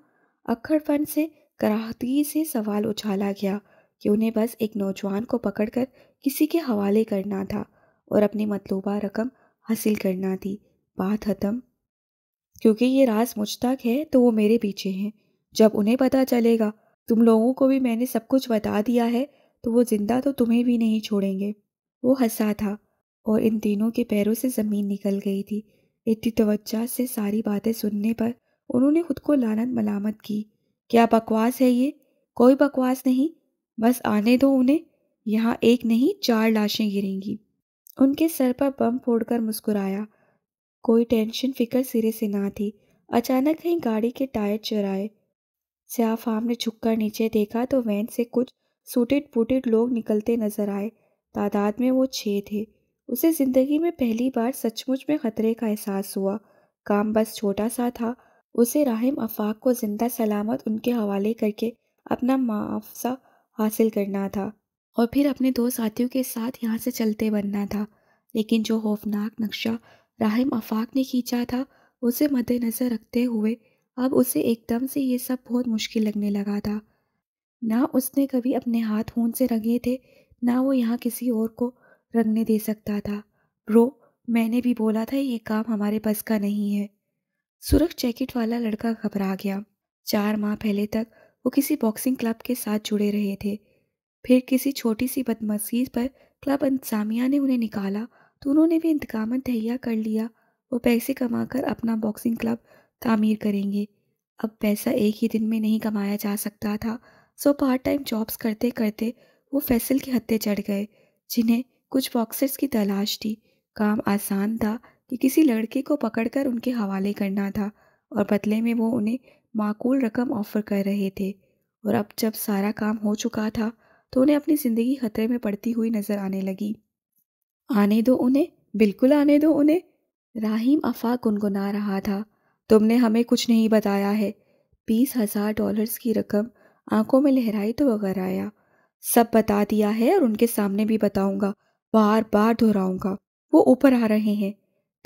अक्खड़पन से, कराहती से सवाल उछाला गया कि उन्हें बस एक नौजवान को पकड़कर किसी के हवाले करना था और अपनी मतलूबा रकम हासिल करना थी। बात ख़त्म। क्योंकि ये राज मुझ तक है तो वो मेरे पीछे हैं। जब उन्हें पता चलेगा तुम लोगों को भी मैंने सब कुछ बता दिया है तो वो जिंदा तो तुम्हें भी नहीं छोड़ेंगे। वो हंसा था और इन तीनों के पैरों से ज़मीन निकल गई थी। इतनी तवज्जा से सारी बातें सुनने पर उन्होंने खुद को लानत मलामत की। क्या बकवास है ये? कोई बकवास नहीं, बस आने दो उन्हें। यहाँ 1 नहीं 4 लाशें गिरेंगी। उनके सर पर बम फोड़कर मुस्कुराया। कोई टेंशन फिक्र सिरे से ना थी। अचानक कहीं गाड़ी के टायर चराए। स्याफाम ने झुककर नीचे देखा तो वैन से कुछ सूटेड बूटेड लोग निकलते नजर आए। तादाद में वो 6 थे। उसे ज़िंदगी में पहली बार सचमुच में ख़तरे का एहसास हुआ। काम बस छोटा सा था। उसे राहिम आफाक को जिंदा सलामत उनके हवाले करके अपना मुआवजा हासिल करना था और फिर अपने 2 साथियों के साथ यहाँ से चलते बनना था। लेकिन जो खौफनाक नक्शा राहिम आफाक ने खींचा था उसे मद्देनज़र रखते हुए अब उसे एकदम से ये सब बहुत मुश्किल लगने लगा था। ना उसने कभी अपने हाथ खून से रंगे थे, ना वो यहाँ किसी और को रंगने दे सकता था। ब्रो, मैंने भी बोला था ये काम हमारे बस का नहीं है। सुरख जैकेट वाला लड़का घबरा गया। 4 माह पहले तक वो किसी बॉक्सिंग क्लब के साथ जुड़े रहे थे। फिर किसी छोटी सी बदमशीज पर क्लब इंतजामिया ने उन्हें निकाला तो उन्होंने भी इंतकामन तहैया कर लिया। वो पैसे कमाकर अपना बॉक्सिंग क्लब तामीर करेंगे। अब पैसा एक ही दिन में नहीं कमाया जा सकता था, सो पार्ट टाइम जॉब्स करते करते वो फैसल के हत्थे चढ़ गए जिन्हें कुछ बॉक्सर्स की तलाश थी। काम आसान था कि किसी लड़के को पकड़कर उनके हवाले करना था और बदले में वो उन्हें माकूल रकम ऑफ़र कर रहे थे। और अब जब सारा काम हो चुका था तो उन्हें अपनी ज़िंदगी खतरे में पड़ती हुई नज़र आने लगी। आने दो उन्हें, बिल्कुल आने दो उन्हें, राहिम आफाक गुनगुना रहा था। तुमने हमें कुछ नहीं बताया है। $20,000 की रकम आंखों में लहराई तो वगैरह आया। सब बता दिया है और उनके सामने भी बताऊंगा, बार बार दोहराऊंगा। वो ऊपर आ रहे हैं।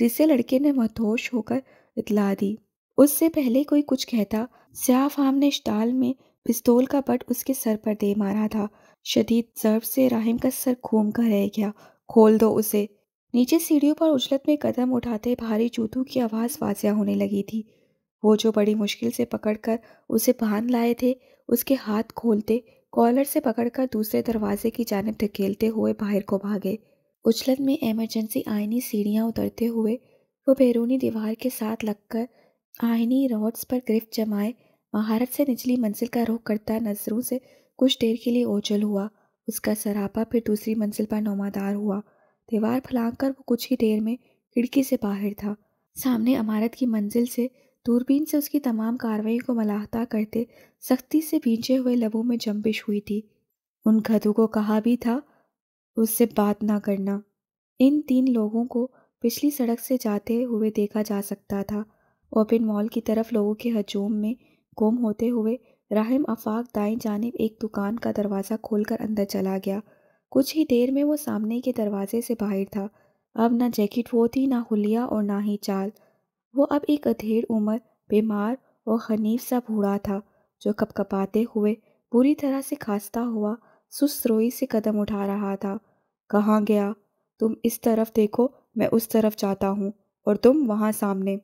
जिसे लड़के ने मदहोश होकर इतला दी। उससे पहले कोई कुछ कहता, सयाफाम ने स्टाल में पिस्तौल का बट उसके सर पर दे मारा था। शदीद जर्ब से राहिम का सर घूम कर रह गया। खोल दो उसे। नीचे सीढ़ियों पर उजलत में कदम उठाते भारी जूतों की आवाज़ वाजिया होने लगी थी। वो जो बड़ी मुश्किल से पकड़कर उसे बांध लाए थे, उसके हाथ खोलते कॉलर से पकड़कर दूसरे दरवाजे की जानिब धकेलते हुए बाहर को भागे। उजलत में एमरजेंसी आयनी सीढ़ियाँ उतरते हुए वो बैरूनी दीवार के साथ लगकर आयनी रॉड्स पर गिरफ्त जमाए महारत से निचली मंजिल का रुख करता नजरों से कुछ देर के लिए ओझल हुआ। उसका सरापा फिर दूसरी मंजिल पर नौमादार हुआ। दीवार फलांग कर वो कुछ ही देर में खिड़की से बाहर था। सामने इमारत की मंजिल से दूरबीन से उसकी तमाम कार्रवाई को मलाहता करते सख्ती से भींचे हुए लबों में जंबिश हुई थी। उन गधों को कहा भी था उससे बात ना करना। इन तीन लोगों को पिछली सड़क से जाते हुए देखा जा सकता था। ओपन मॉल की तरफ लोगों के हजूम में गुम होते हुए राहिम आफाक दाएं जानिब एक दुकान का दरवाज़ा खोलकर अंदर चला गया। कुछ ही देर में वो सामने के दरवाजे से बाहर था। अब ना जैकेट वो थी, ना हुलिया और ना ही चाल। वो अब एक अधेड़ उम्र, बीमार और हनीफ सा बूढ़ा था जो कपकपाते हुए बुरी तरह से खास्ता हुआ सुस्तरोई से कदम उठा रहा था। कहाँ गया? तुम इस तरफ देखो, मैं उस तरफ जाता हूँ और तुम वहाँ सामने।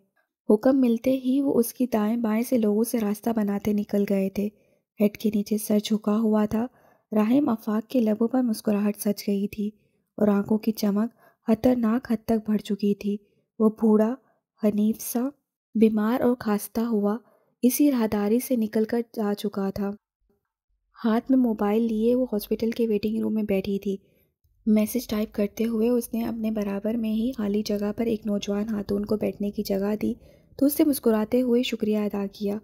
हुक्म मिलते ही वो उसकी दाएं बाएं से लोगों से रास्ता बनाते निकल गए थे। हेड के नीचे सर झुका हुआ था। राहिम आफाक के लबों पर मुस्कुराहट सच गई थी और आंखों की चमक खतरनाक हद तक बढ़ चुकी थी। वो बूढ़ा, हनीफ सा, बीमार और खास्ता हुआ इसी राहदारी से निकलकर जा चुका था। हाथ में मोबाइल लिए वो हॉस्पिटल के वेटिंग रूम में बैठी थी। मैसेज टाइप करते हुए उसने अपने बराबर में ही खाली जगह पर एक नौजवान खातून को बैठने की जगह दी तो उससे मुस्कुराते हुए शुक्रिया अदा किया।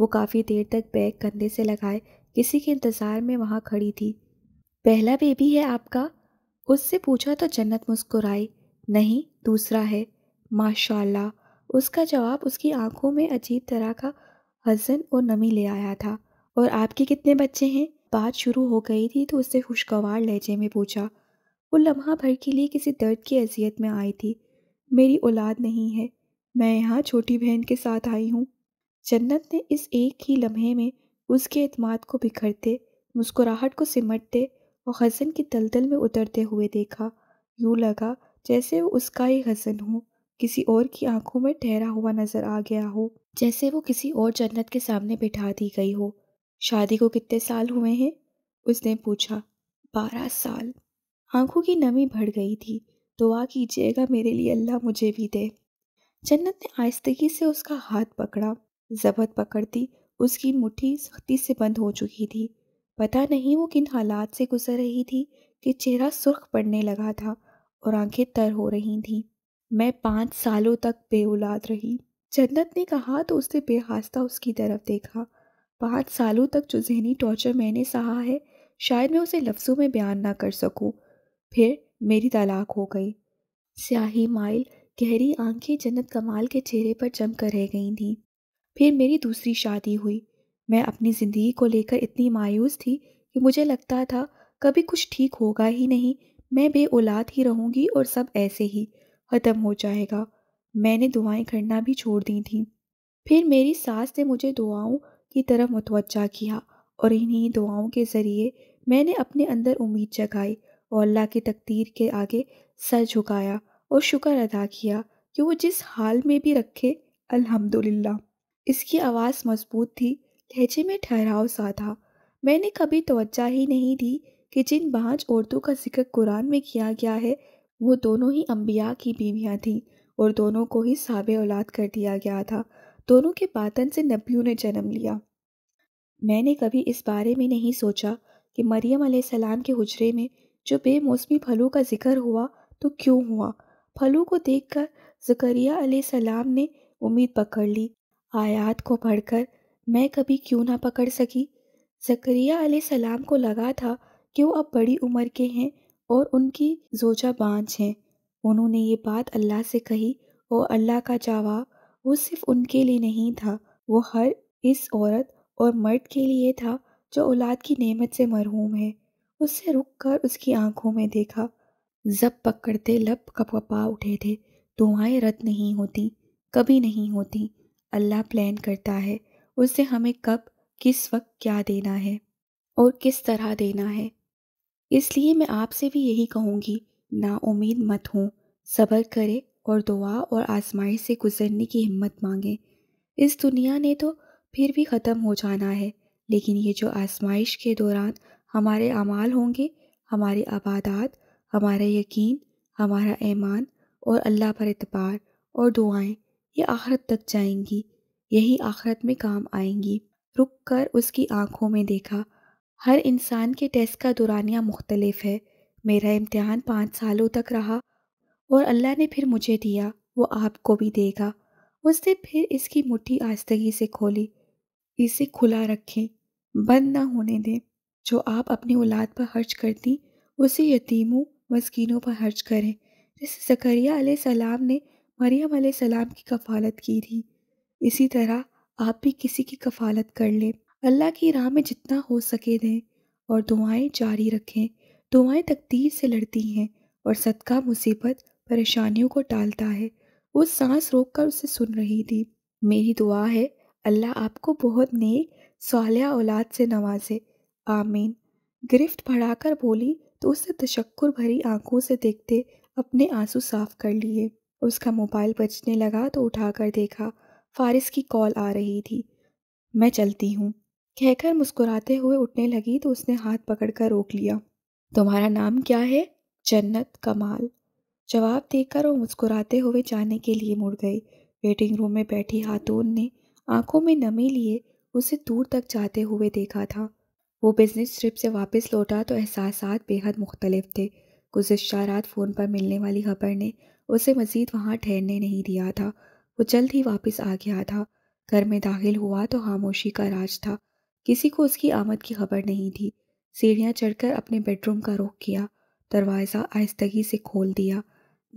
वो काफ़ी देर तक बैग कंधे से लगाए किसी के इंतज़ार में वहाँ खड़ी थी। पहला बेबी है आपका? उससे पूछा तो जन्नत मुस्कुराई। नहीं, दूसरा है। माशाल्लाह। उसका जवाब उसकी आंखों में अजीब तरह का हज़न और नमी ले आया था। और आपके कितने बच्चे हैं? बात शुरू हो गई थी तो उससे खुशगवार लहजे में पूछा। वो लम्हा भर के लिए किसी दर्द की अजियत में आई थी। मेरी औलाद नहीं है, मैं यहाँ छोटी बहन के साथ आई हूँ। जन्नत ने इस एक ही लम्हे में उसके इत्मीनान को बिखरते, मुस्कुराहट को सिमटते और हसन की दलदल में उतरते हुए देखा। यूँ लगा जैसे वो उसका ही हसन हो, किसी और की आंखों में ठहरा हुआ नजर आ गया हो, जैसे वो किसी और जन्नत के सामने बिठा दी गई हो। शादी को कितने साल हुए हैं? उसने पूछा। 12 साल। आंखों की नमी बढ़ गई थी। दुआ कीजिएगा मेरे लिए, अल्लाह मुझे भी दे। जन्नत ने आहिस्तगी से उसका हाथ पकड़ा। जबत पकड़ती उसकी मुट्ठी सख्ती से बंद हो चुकी थी। पता नहीं वो किन हालात से गुजर रही थी कि चेहरा सुर्ख पड़ने लगा था और आंखें तर हो रही थीं। मैं 5 सालों तक बेऔलाद रही, जन्नत ने कहा तो उसने बेहास्ता उसकी तरफ देखा। 5 सालों तक जो जहनी टॉर्चर मैंने सहा है, शायद मैं उसे लफ्ज़ों में बयान ना कर सकूँ। फिर मेरी तलाक हो गई। स्याही माइल गहरी आंखें जन्नत कमाल के चेहरे पर जमकर रह गई थीं। फिर मेरी दूसरी शादी हुई। मैं अपनी ज़िंदगी को लेकर इतनी मायूस थी कि मुझे लगता था कभी कुछ ठीक होगा ही नहीं, मैं बेऔलाद ही रहूँगी और सब ऐसे ही ख़त्म हो जाएगा। मैंने दुआएं करना भी छोड़ दी थीं। फिर मेरी सास ने मुझे दुआओं की तरफ मुतवज्जा किया और इन्हीं दुआओं के ज़रिए मैंने अपने अंदर उम्मीद जगाई और अल्लाह की तकदीर के आगे सर झुकाया और शुक्र अदा किया कि वो जिस हाल में भी रखे, अल्हम्दुलिल्लाह। इसकी आवाज़ मजबूत थी, लहजे में ठहराव सा था। मैंने कभी तवज्जा ही नहीं दी कि जिन 5 औरतों का जिक्र कुरान में किया गया है, वो दोनों ही अंबिया की बीवियाँ थीं और दोनों को ही साबे औलाद कर दिया गया था। दोनों के बातन से नबियों ने जन्म लिया। मैंने कभी इस बारे में नहीं सोचा कि मरियम अलैहिस्सलाम के हुजरे में जो बेमौसमी फलों का जिक्र हुआ तो क्यों हुआ। फलों को देखकर ज़करिया अलैहिस्सलाम ने उम्मीद पकड़ ली। आयात को पढ़कर मैं कभी क्यों ना पकड़ सकी। ज़करिया अलैहिस्सलाम को लगा था कि वो अब बड़ी उम्र के हैं और उनकी जोजा बांझ हैं। उन्होंने ये बात अल्लाह से कही और अल्लाह का जवाब वो सिर्फ उनके लिए नहीं था, वो हर इस औरत और मर्द के लिए था जो औलाद की नेमत से मरहूम है। उससे रुक कर उसकी आंखों में देखा। ज़ब पकड़ते लब कपकपा उठे थे। दुआएं रद्द नहीं होती, कभी नहीं होती। अल्लाह प्लान करता है, उससे हमें कब किस वक्त क्या देना है और किस तरह देना है। इसलिए मैं आपसे भी यही कहूँगी, नाउम्मीद मत हों, सब्र करें और दुआ और आजमाइश से गुजरने की हिम्मत मांगें। इस दुनिया ने तो फिर भी ख़त्म हो जाना है, लेकिन ये जो आजमाइश के दौरान हमारे अमाल होंगे, हमारे अबादात, हमारा यकीन, हमारा ईमान और अल्लाह पर इतबार और दुआएं, ये आखिरत तक जाएंगी, यही आखिरत में काम आएंगी। रुक कर उसकी आँखों में देखा। हर इंसान के टेस्ट का दुरानिया मुख्तलिफ है। मेरा इम्तिहान 5 सालों तक रहा और अल्लाह ने फिर मुझे दिया, वो आपको भी देगा। उसने फिर इसकी मुट्ठी आस्तगी से खोली। इसे खुला रखें, बंद ना होने दें। जो आप अपनी औलाद पर खर्च करती, उसे यतीमों मस्कीनों पर खर्च करें, जैसे ज़करिया अलैहिस्सलाम ने मरियम अलैहिस्सलाम की कफ़ालत की थी। इसी तरह आप भी किसी की कफ़ालत कर लें। अल्लाह की राह में जितना हो सके दें और दुआएं जारी रखें। दुआएं तकदीर से लड़ती हैं और सदका मुसीबत परेशानियों को टालता है। वो सांस रोककर उसे सुन रही थी। मेरी दुआ है अल्लाह आपको बहुत नेक सालिहा औलाद से नवाजे, आमीन। गिरफ्त बढ़ाकर बोली तो उसने तशक्कुर भरी आंखों से देखते अपने आंसू साफ कर लिए। उसका मोबाइल बजने लगा तो उठाकर देखा, फारिस की कॉल आ रही थी। मैं चलती हूँ कहकर मुस्कुराते हुए उठने लगी तो उसने हाथ पकड़कर रोक लिया। तुम्हारा नाम क्या है? जन्नत कमाल। जवाब देकर वो मुस्कुराते हुए जाने के लिए मुड़ गई। वेटिंग रूम में बैठी खातून ने आंखों में नमी लिए उसे दूर तक जाते हुए देखा था। वो बिजनेस ट्रिप से वापस लौटा तो एहसासात बेहद मुख्तलिफ थे। गुज़िश्ता रात फ़ोन पर मिलने वाली खबर ने उसे मज़ीद वहाँ ठहरने नहीं दिया था। वो जल्द ही वापस आ गया था। घर में दाखिल हुआ तो खामोशी का राज था। किसी को उसकी आमद की खबर नहीं थी। सीढ़ियाँ चढ़कर अपने बेडरूम का रुख किया, दरवाज़ा आहिस्तगी से खोल दिया।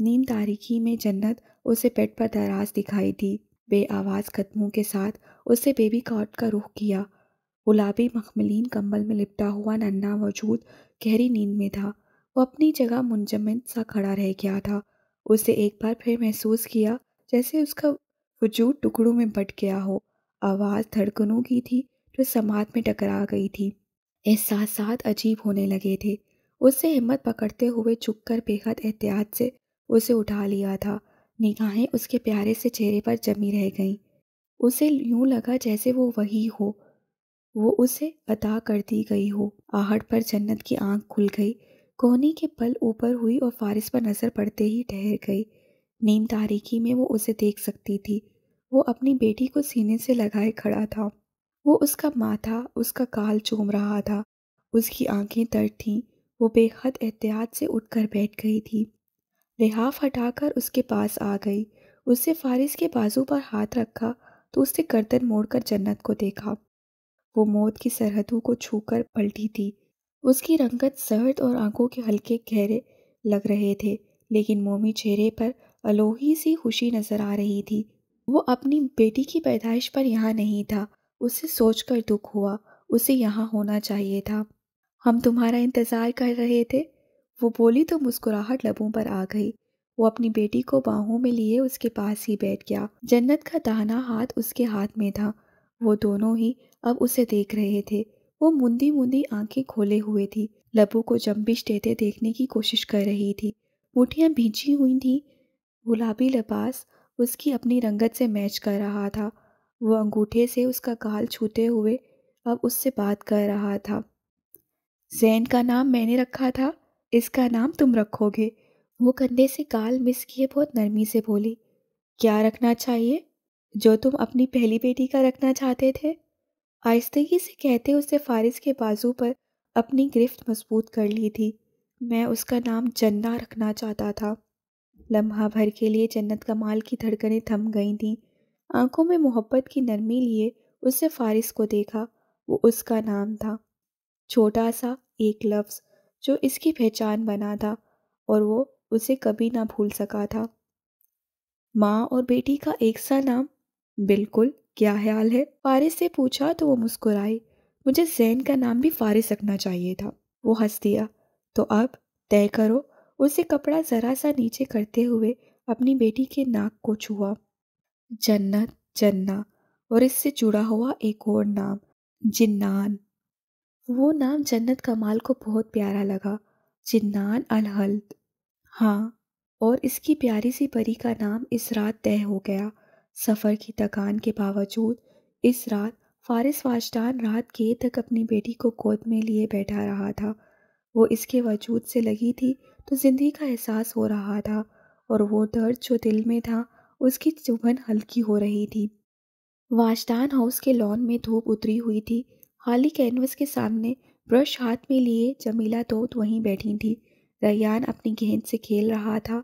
नीम तारीकी में जन्नत उसे बेड पर दराज दिखाई दी। बेआवाज़ कदमों के साथ उसे बेबी कॉट का रुख किया। गुलाबी मखमलीन कंबल में लिपटा हुआ नन्हा वजूद गहरी नींद में था। वो अपनी जगह मुंजमद सा खड़ा रह गया था। उसे एक बार फिर महसूस किया जैसे उसका वजूद टुकड़ों में बट गया हो। आवाज़ धड़कनों की थी जो समात में टकरा गई थी। एहसासात अजीब होने लगे थे। उससे हिम्मत पकड़ते हुए झुककर बेहद एहतियात से उसे उठा लिया था। निगाहें उसके प्यारे से चेहरे पर जमी रह गईं। उसे यूं लगा जैसे वो वही हो, वो उसे अता कर दी गई हो। आहट पर जन्नत की आंख खुल गई। कोहनी के पल ऊपर हुई और फारिस पर नज़र पड़ते ही ठहर गई। नीम तारीकी में वो उसे देख सकती थी। वो अपनी बेटी को सीने से लगाए खड़ा था। वो उसका माथा, उसका गाल चूम रहा था। उसकी आंखें दर्द थीं। वो बेहद एहतियात से उठकर बैठ गई थी। लिहाफ हटाकर उसके पास आ गई। उससे फारिस के बाजू पर हाथ रखा तो उससे गर्दन मोड़कर जन्नत को देखा। वो मौत की सरहदों को छूकर पलटी थी। उसकी रंगत सर्द और आंखों के हल्के गहरे लग रहे थे, लेकिन मोमी चेहरे पर अलोही सी खुशी नज़र आ रही थी। वो अपनी बेटी की पैदाइश पर यहाँ नहीं था। उसे सोचकर दुख हुआ। उसे यहाँ होना चाहिए था। हम तुम्हारा इंतज़ार कर रहे थे, वो बोली तो मुस्कुराहट लबों पर आ गई। वो अपनी बेटी को बाहों में लिए उसके पास ही बैठ गया। जन्नत का दाहिना हाथ उसके हाथ में था। वो दोनों ही अब उसे देख रहे थे। वो मुंदी मुंदी आंखें खोले हुए थी, लबों को जंबिश देते देखने की कोशिश कर रही थी। मुठियाँ भींची हुई थीं। गुलाबी लिबास उसकी अपनी रंगत से मैच कर रहा था। वो अंगूठे से उसका गाल छूते हुए अब उससे बात कर रहा था। ज़ैन का नाम मैंने रखा था, इसका नाम तुम रखोगे, वो कंधे से गाल मिस किए बहुत नरमी से बोली। क्या रखना चाहिए? जो तुम अपनी पहली बेटी का रखना चाहते थे, आहिस्तगी से कहते उसने फारिस के बाजू पर अपनी गिरफ्त मजबूत कर ली थी। मैं उसका नाम जन्ना रखना चाहता था। लम्हा भर के लिए जन्नत कमाल की धड़कनें थम गई थीं। आंखों में मोहब्बत की नरमी लिए उससे फारिस को देखा। वो उसका नाम था, छोटा सा एक लफ्ज़ जो इसकी पहचान बना था और वो उसे कभी ना भूल सका था। माँ और बेटी का एक सा नाम, बिल्कुल, क्या ख्याल है? फारिस से पूछा तो वो मुस्कुराई। मुझे ज़ैन का नाम भी फारिस रखना चाहिए था, वो हंस दिया। तो अब तय करो, उसे कपड़ा ज़रा सा नीचे करते हुए अपनी बेटी के नाक को छुआ। जन्नत, जन्ना और इससे जुड़ा हुआ एक और नाम जिन्नान। वो नाम जन्नत कमाल को बहुत प्यारा लगा, जिन्नान अलहल्द। हाँ, और इसकी प्यारी सी परी का नाम इस रात तय हो गया। सफ़र की थकान के बावजूद इस रात फारिस वाजदान रात के तक अपनी बेटी को गोद में लिए बैठा रहा था। वो इसके वजूद से लगी थी तो ज़िंदगी का एहसास हो रहा था और वो दर्द जो दिल में था उसकी चुभन हल्की हो रही थी। वाजदान हाउस के लॉन में धूप उतरी हुई थी। खाली कैनवस के सामने ब्रश हाथ में लिए जमीला दोत वहीं बैठी थी। रैयान अपनी गेंद से खेल रहा था।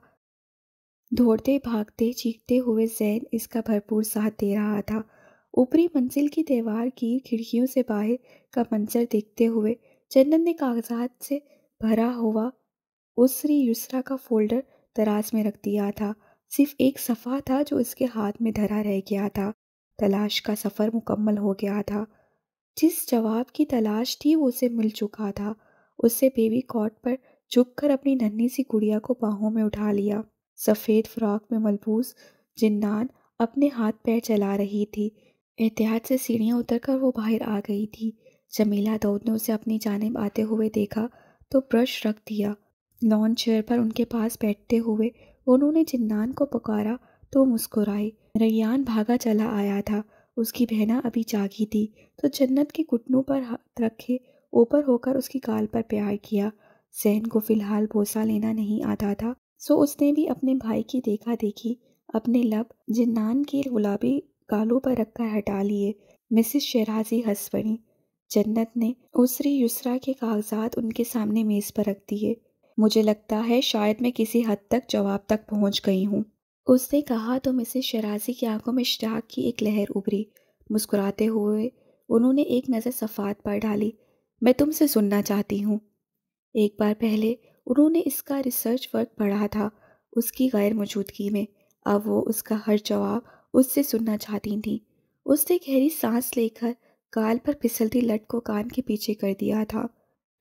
दौड़ते भागते चीखते हुए जैन इसका भरपूर साथ दे रहा था। ऊपरी मंजिल की दीवार की खिड़कियों से बाहर का मंजर देखते हुए जन्नत ने कागजात से भरा हुआ उसरी युसरा का फोल्डर दराज में रख दिया था। सिर्फ एक सफ़ा था जो इसके हाथ में धरा रह गया था। तलाश का सफ़र मुकम्मल हो गया था। जिस जवाब की तलाश थी वो उसे मिल चुका था। उससे बेबी कॉट पर झुककर अपनी नन्ही सी गुड़िया को बाहों में उठा लिया। सफ़ेद फ्रॉक में मलबूस जिन्नान अपने हाथ पैर चला रही थी। एहतियात से सीढ़ियाँ उतरकर वो बाहर आ गई थी। जमीला दौद ने उसे अपनी जानिब आते हुए देखा तो ब्रश रख दिया। लॉन चेयर पर उनके पास बैठते हुए उन्होंने जिन्नान को पुकारा तो मुस्कुराई। रैयान भागा चला आया था। उसकी बहना अभी जागी थी तो जन्नत के घुटनों पर हाथ रखे ऊपर होकर उसकी गाल पर प्यार किया। जैन को फ़िलहाल बोसा लेना नहीं आता था सो उसने भी अपने भाई की देखा देखी अपने लब जिन्नान के गुलाबी गालों पर रखकर हटा लिए। मिसेस शेराजी हंस पड़ी। जन्नत ने उसरी युसरा के कागजात उनके सामने मेज़ पर रख दिए। मुझे लगता है शायद मैं किसी हद तक जवाब तक पहुंच गई हूँ, उसने कहा तो मिसेस शेराजी की आंखों में इश्तियाक की एक लहर उभरी। मुस्कुराते हुए उन्होंने एक नज़र सफ़ात पर डाली। मैं तुमसे सुनना चाहती हूँ। एक बार पहले उन्होंने इसका रिसर्च वर्क पढ़ा था उसकी गैर मौजूदगी में। अब वो उसका हर जवाब उससे सुनना चाहती थी। उसने गहरी सांस लेकर गाल पर फिसलती लट को कान के पीछे कर दिया था।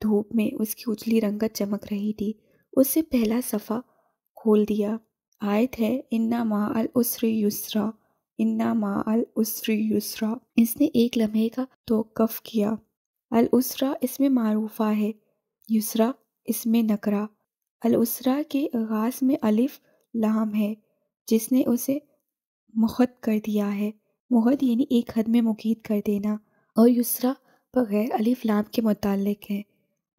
धूप में उसकी उजली रंगत चमक रही थी। उससे पहला सफ़ा खोल दिया। आयत है इन्ना माअल उसरी युसरा, इन्ना माअल उसरी युसरा। इसने एक लम्हे का तौक़ुफ़ किया। अल उसरा इसमें मारूफ़ा है, युसरा इसमें नकरा। अल उसरा के आगाज़ में अलिफ लाम है जिसने उसे मुहद कर दिया है। मुहद यानी एक हद में मुकीद कर देना। और युसरा बग़ैर अलिफ लाम के मुताल्लिक़ है।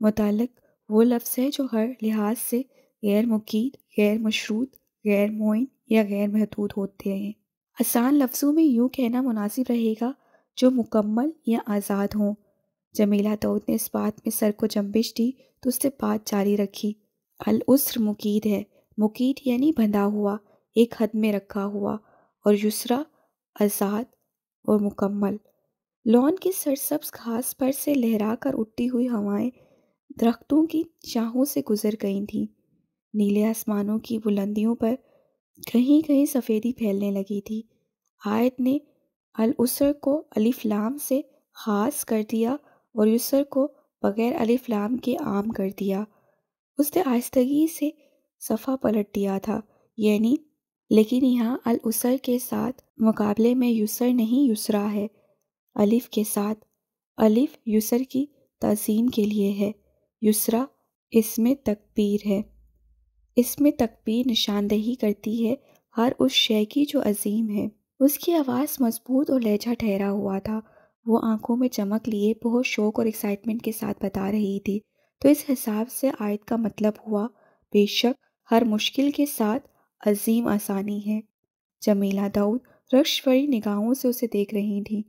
मुताल्लिक़ वो लफ्ज़ है जो हर लिहाज से गैर मुकीद, गैर मशरूत, गैर मोइन या गैर महदूद होते हैं। आसान लफ्ज़ों में यूँ कहना मुनासिब रहेगा जो मुकम्मल या आज़ाद हों। जमीला दाऊद ने इस बात में सर को जंबिश दी तो उसने बात जारी रखी। अल उसर मुकीद है, मुकीद यानी बंधा हुआ, एक हद में रखा हुआ, और युसरा आज़ाद और मुकम्मल। लॉन की सरसब्ज घास पर से लहरा कर उठती हुई हवाएं दरख्तों की शाखों से गुजर गई थीं। नीले आसमानों की बुलंदियों पर कहीं कहीं सफ़ेदी फैलने लगी थी। आयत ने अल उसर को अलिफ लाम से ख़ास कर दिया और युसर को बग़ैर अलिफ लाम के आम कर दिया। उसने आहिस्तगी से सफ़ा पलट दिया था, यानी लेकिन यहाँ अल उसर के साथ मुकाबले में युसर नहीं युसरा है। अलिफ के साथ अलिफ युसर की तज़ीम के लिए है। युसरा इसमें तकबीर है। इसमें तकबीर निशानदेही करती है हर उस शय की जो अजीम है। उसकी आवाज़ मजबूत और लहजा ठहरा हुआ था। वो आंखों में चमक लिए बहुत शौक़ और एक्साइटमेंट के साथ बता रही थी तो इस हिसाब से आयत का मतलब हुआ बेशक हर मुश्किल के साथ अजीम आसानी है। जमीला दाऊद रश्कभरी निगाहों से उसे देख रही थी।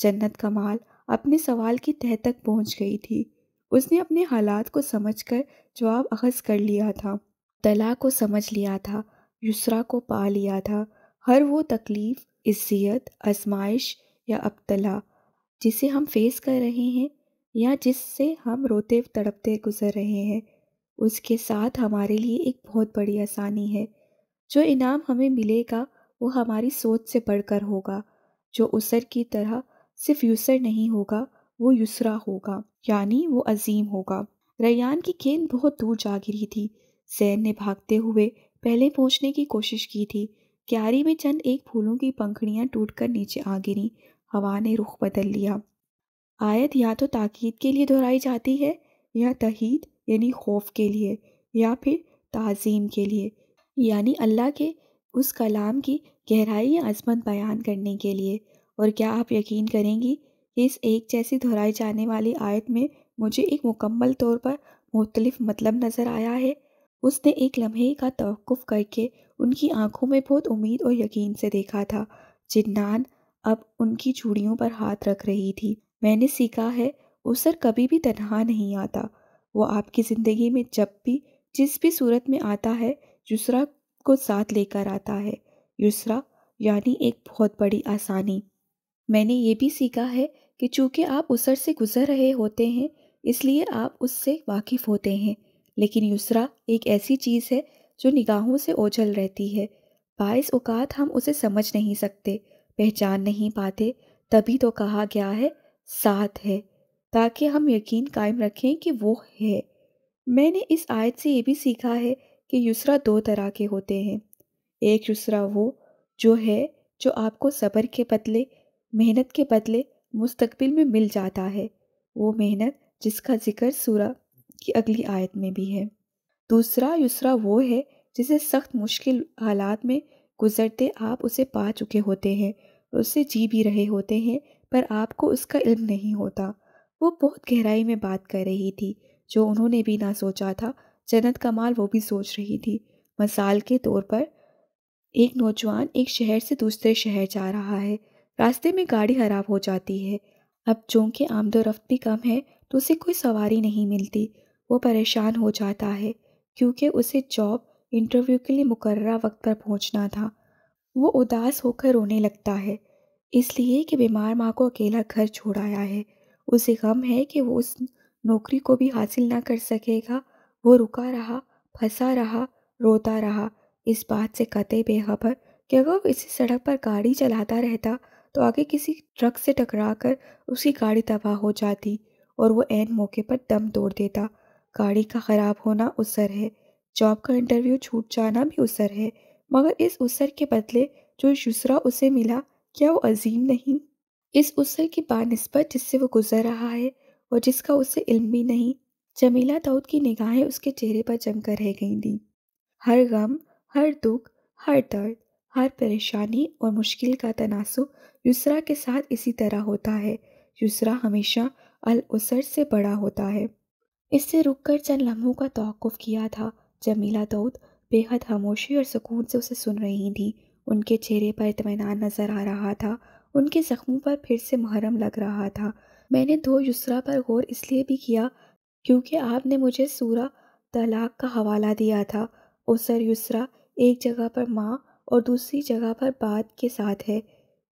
जन्नत कमाल अपने सवाल की तह तक पहुँच गई थी। उसने अपने हालात को समझकर जवाब अखज़ कर लिया था। तला को समझ लिया था, युसरा को पा लिया था। हर वो तकलीफ़, इज़्ज़त, आजमाइश या अब्तला जिसे हम फेस कर रहे हैं या जिससे हम रोते तड़पते गुजर रहे हैं उसके साथ हमारे लिए एक बहुत बड़ी आसानी है। जो इनाम हमें मिलेगा वो हमारी सोच से बढ़कर होगा। जो उसर की तरह सिर्फ युसर नहीं होगा, वो युसरा होगा, यानी वो अजीम होगा। रैयान की गेंद बहुत दूर जा गिरी थी। सैन ने भागते हुए पहले पहुंचने की कोशिश की थी। क्यारी में चंद एक फूलों की पंखड़ियां टूटकर नीचे आ गिरी। हवा ने रुख बदल लिया। आयत या तो ताकीद के लिए दोहराई जाती है या तहीद यानी खौफ के लिए या फिर ताज़ीम के लिए यानी अल्लाह के उस कलाम की गहराई या अजमत बयान करने के लिए। और क्या आप यकीन करेंगी कि इस एक जैसी दोहराई जाने वाली आयत में मुझे एक मुकम्मल तौर पर मुख्तलिफ मतलब नज़र आया है। उसने एक लम्हे का तवक्कुफ़ करके उनकी आंखों में बहुत उम्मीद और यकीन से देखा था। जिन्नान अब उनकी चूड़ियों पर हाथ रख रही थी। मैंने सीखा है उसर कभी भी तन्हा नहीं आता। वो आपकी ज़िंदगी में जब भी जिस भी सूरत में आता है युसरा को साथ लेकर आता है। युसरा यानी एक बहुत बड़ी आसानी। मैंने ये भी सीखा है कि चूँकि आप उसर से गुजर रहे होते हैं इसलिए आप उससे वाकिफ़ होते हैं, लेकिन युसरा एक ऐसी चीज़ है जो निगाहों से ओझल रहती है। बाइस औकात हम उसे समझ नहीं सकते, पहचान नहीं पाते। तभी तो कहा गया है साथ है, ताकि हम यकीन कायम रखें कि वो है। मैंने इस आयत से ये भी सीखा है कि युसरा दो तरह के होते हैं। एक युसरा वो जो है जो आपको सब्र के बदले मेहनत के बदले मुस्तकबिल में मिल जाता है, वो मेहनत जिसका जिक्र सूरह की अगली आयत में भी है। दूसरा युसरा वो है जिसे सख्त मुश्किल हालात में गुजरते आप उसे पा चुके होते हैं, उससे जी भी रहे होते हैं, पर आपको उसका इल्म नहीं होता। वो बहुत गहराई में बात कर रही थी जो उन्होंने भी ना सोचा था। जन्नत कमाल वो भी सोच रही थी। मिसाल के तौर पर एक नौजवान एक शहर से दूसरे शहर जा रहा है। रास्ते में गाड़ी खराब हो जाती है। अब चूँकि आमदोरफ्त भी कम है तो उसे कोई सवारी नहीं मिलती। वो परेशान हो जाता है क्योंकि उसे जॉब इंटरव्यू के लिए मुकर्रर वक्त पर पहुंचना था। वो उदास होकर रोने लगता है इसलिए कि बीमार माँ को अकेला घर छोड़ आया है। उसे गम है कि वो उस नौकरी को भी हासिल ना कर सकेगा। वो रुका रहा, फंसा रहा, रोता रहा, इस बात से कतई बेखबर कि अगर वो इसी सड़क पर गाड़ी चलाता रहता तो आगे किसी ट्रक से टकरा कर उसकी गाड़ी तबाह हो जाती और वो ऐन मौके पर दम तोड़ देता। गाड़ी का ख़राब होना उसर है, जॉब का इंटरव्यू छूट जाना भी उसर है, मगर इस उसर के बदले जो युसरा उसे मिला क्या वो अजीम नहीं? इस उसर की बानिस्बत जिससे वो गुजर रहा है और जिसका उसे इल्म भी नहीं। जमीला दाऊद की निगाहें उसके चेहरे पर जमकर रह गई थीं। हर गम, हर दुख, हर दर्द, हर परेशानी और मुश्किल का तनासुब युसरा के साथ इसी तरह होता है। युसरा हमेशा अल उसर से बड़ा होता है। इससे रुककर चंद लम्हों का तौक़ुफ़ किया था। जमीला दाऊद बेहद खामोशी और सुकून से उसे सुन रही थी। उनके चेहरे पर इत्मीनान नज़र आ रहा था। उनके ज़ख्मों पर फिर से मुहर्रम लग रहा था। मैंने दो युसरा पर गौर इसलिए भी किया क्योंकि आपने मुझे सूरह तलाक का हवाला दिया था। उसर युसरा एक जगह पर माँ और दूसरी जगह पर बात के साथ है।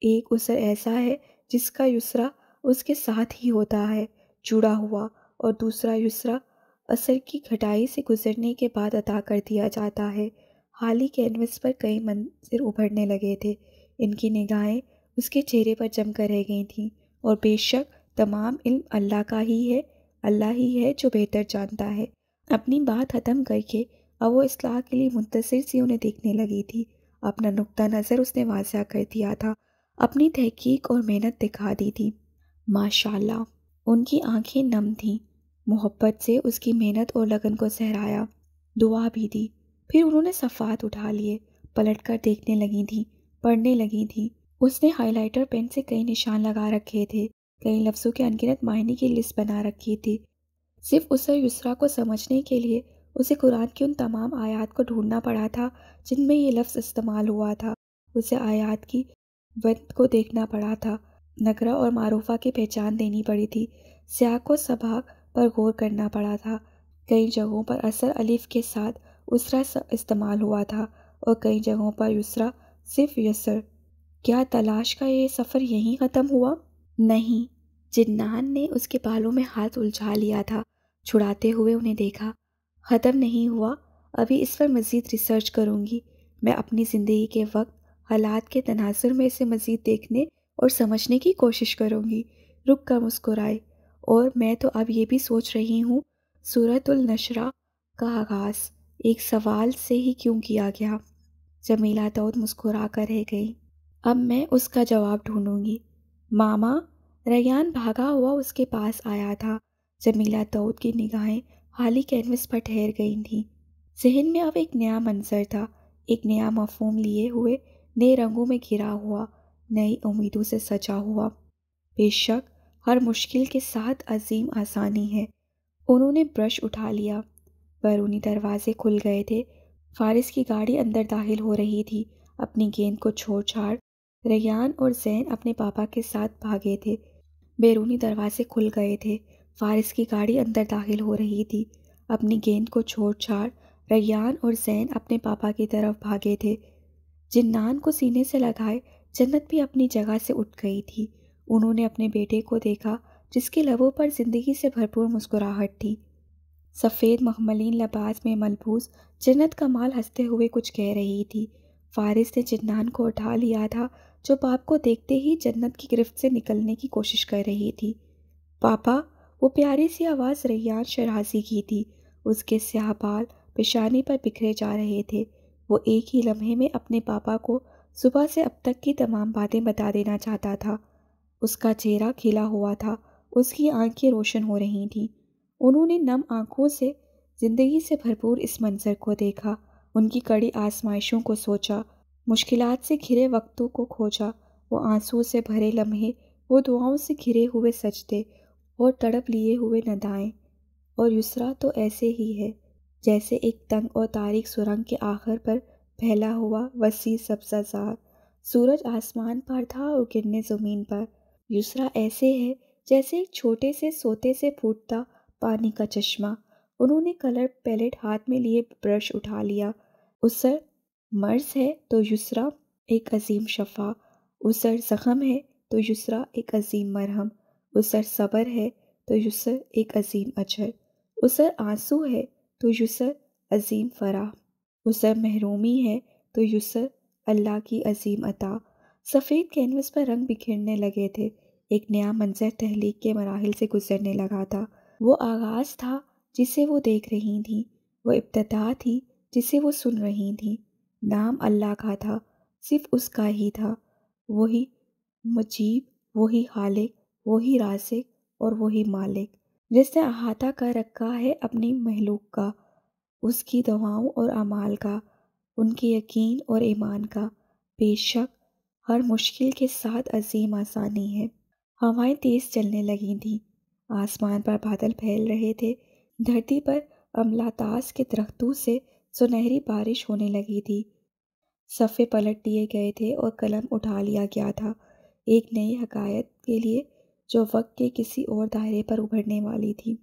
एक उसर ऐसा है जिसका युसरा उसके साथ ही होता है, जुड़ा हुआ, और दूसरा युसरा असर की घटाई से गुजरने के बाद अता कर दिया जाता है। हाली कैनवस पर कई मंजर उभरने लगे थे। इनकी निगाहें उसके चेहरे पर जमकर रह गई थीं और बेशक तमाम इल्म अल्लाह का ही है। अल्लाह ही है जो बेहतर जानता है। अपनी बात ख़त्म करके अब वो इस्लाह के लिए मुंतज़िर सी उन्हें देखने लगी थी। अपना नुक्ता नज़र उसने वाज़ा कर दिया था, अपनी तहकीक और मेहनत दिखा दी थी। माशाल्लाह उनकी आंखें नम थीं। मोहब्बत से उसकी मेहनत और लगन को सहराया, दुआ भी दी। फिर उन्होंने सफ़ात उठा लिए, पलट कर देखने लगी थीं, पढ़ने लगी थीं। उसने हाइलाइटर पेन से कई निशान लगा रखे थे, कई लफ्ज़ों के अनगिनत मायने की लिस्ट बना रखी थी। सिर्फ उसर युसरा को समझने के लिए उसे कुरान की उन तमाम आयात को ढूंढना पड़ा था जिनमें ये लफ्ज़ इस्तेमाल हुआ था। उसे आयात की वक्त को देखना पड़ा था, नकरा और मारूफ़ा की पहचान देनी पड़ी थी, सियाक़ व सबाक़ पर गौर करना पड़ा था। कई जगहों पर असर अलिफ के साथ उसरा इस्तेमाल हुआ था और कई जगहों पर युसरा सिर्फ यसर। क्या तलाश का ये सफ़र यहीं ख़त्म हुआ? नहीं। जिन्नान ने उसके बालों में हाथ उलझा लिया था, छुड़ाते हुए उन्हें देखा। ख़त्म नहीं हुआ, अभी इस पर मज़ीद रिसर्च करूँगी। मैं अपनी ज़िंदगी के वक्त हालात के तनाज़ुर में इसे मज़ीद देखने और समझने की कोशिश करूँगी। रुक कर मुस्कुराए। और मैं तो अब ये भी सोच रही हूँ सूरतुल नशरा का आगाज़ एक सवाल से ही क्यों किया गया? जमीला दाऊद मुस्कुरा कर रह गई। अब मैं उसका जवाब ढूंढूंगी। मामा, रयान भागा हुआ उसके पास आया था। जमीला दाऊद की निगाहें खाली कैनवस पर ठहर गई थीं। जहन में अब एक नया मंजर था, एक नया मफहूम लिए हुए, नए रंगों में घिरा हुआ, नई उम्मीदों से सजा हुआ। बेशक हर मुश्किल के साथ अजीम आसानी है। उन्होंने ब्रश उठा लिया। बरूनी दरवाजे खुल गए थे। फारिस की गाड़ी अंदर दाखिल हो रही थी। अपनी गेंद को छोड़ छाड़ रयान और जैन अपने पापा के साथ भागे थे। बैरूनी दरवाजे खुल गए थे। फारिस की गाड़ी अंदर दाखिल हो रही थी। अपनी गेंद को छोड़ छाड़ रयान और जैन अपने पापा की तरफ भागे थे। जिन्नान को सीने से लगाए जन्नत भी अपनी जगह से उठ गई थी। उन्होंने अपने बेटे को देखा जिसके लबों पर ज़िंदगी से भरपूर मुस्कुराहट थी। सफ़ेद मखमलीन लिबास में मलबूस जन्नत कमाल हंसते हुए कुछ कह रही थी। फारिस ने जिन्नान को उठा लिया था जो बाप को देखते ही जन्नत की गिरफ्त से निकलने की कोशिश कर रही थी। पापा, वो प्यारी सी आवाज़ रयान शराज़ी की थी। उसके स्याह बाल पेशानी पर बिखरे जा रहे थे। वो एक ही लम्हे में अपने पापा को सुबह से अब तक की तमाम बातें बता देना चाहता था। उसका चेहरा खिला हुआ था, उसकी आंखें रोशन हो रही थीं। उन्होंने नम आंखों से ज़िंदगी से भरपूर इस मंजर को देखा, उनकी कड़ी आजमाइशों को सोचा, मुश्किलात से घिरे वक्तों को खोजा, वो आंसुओं से भरे लम्हे, वो दुआओं से घिरे हुए सजदे और तड़प लिए हुए नदाएँ। और युसरा तो ऐसे ही है, जैसे एक तंग और तारीक सुरंग के आखिर पर फैला हुआ वसी सब्ज़ार। सूरज आसमान पर था और गिरने ज़मीन पर। युसरा ऐसे है जैसे एक छोटे से सोते से फूटता पानी का चश्मा। उन्होंने कलर पैलेट हाथ में लिए ब्रश उठा लिया। उसर मर्ज है तो युसरा एक अजीम शफा। उसर ज़ख़म है तो युसरा एक अजीम मरहम। उसर सबर है तो युसर एक अजीम अजर। उसर आंसू है तो युसर अजीम फराह। उसर महरूमी है तो युसर अल्लाह की अजीम अता। सफ़ेद कैनवस पर रंग बिखरने लगे थे। एक नया मंजर तहलीक के मराहिल से गुजरने लगा था। वो आगाज़ था जिसे वो देख रही थी, वो इब्तिदा थी जिसे वो सुन रही थी। नाम अल्लाह का था, सिर्फ उसका ही था। वही मुजीब, वही खालिक, वही राज़िक और वही मालिक, जिसने अहाता कर रखा है अपनी महलूक का, उसकी दुआओं और अमाल का, उनके यकीन और ईमान का। बेशक हर मुश्किल के साथ अजीम आसानी है। हवाएं तेज़ चलने लगी थीं। आसमान पर बादल फैल रहे थे। धरती पर अमलातास के दरख्तों से सुनहरी बारिश होने लगी थी। सफ़े पलट दिए गए थे और कलम उठा लिया गया था, एक नई हकायत के लिए जो वक्त के किसी और दायरे पर उभरने वाली थी।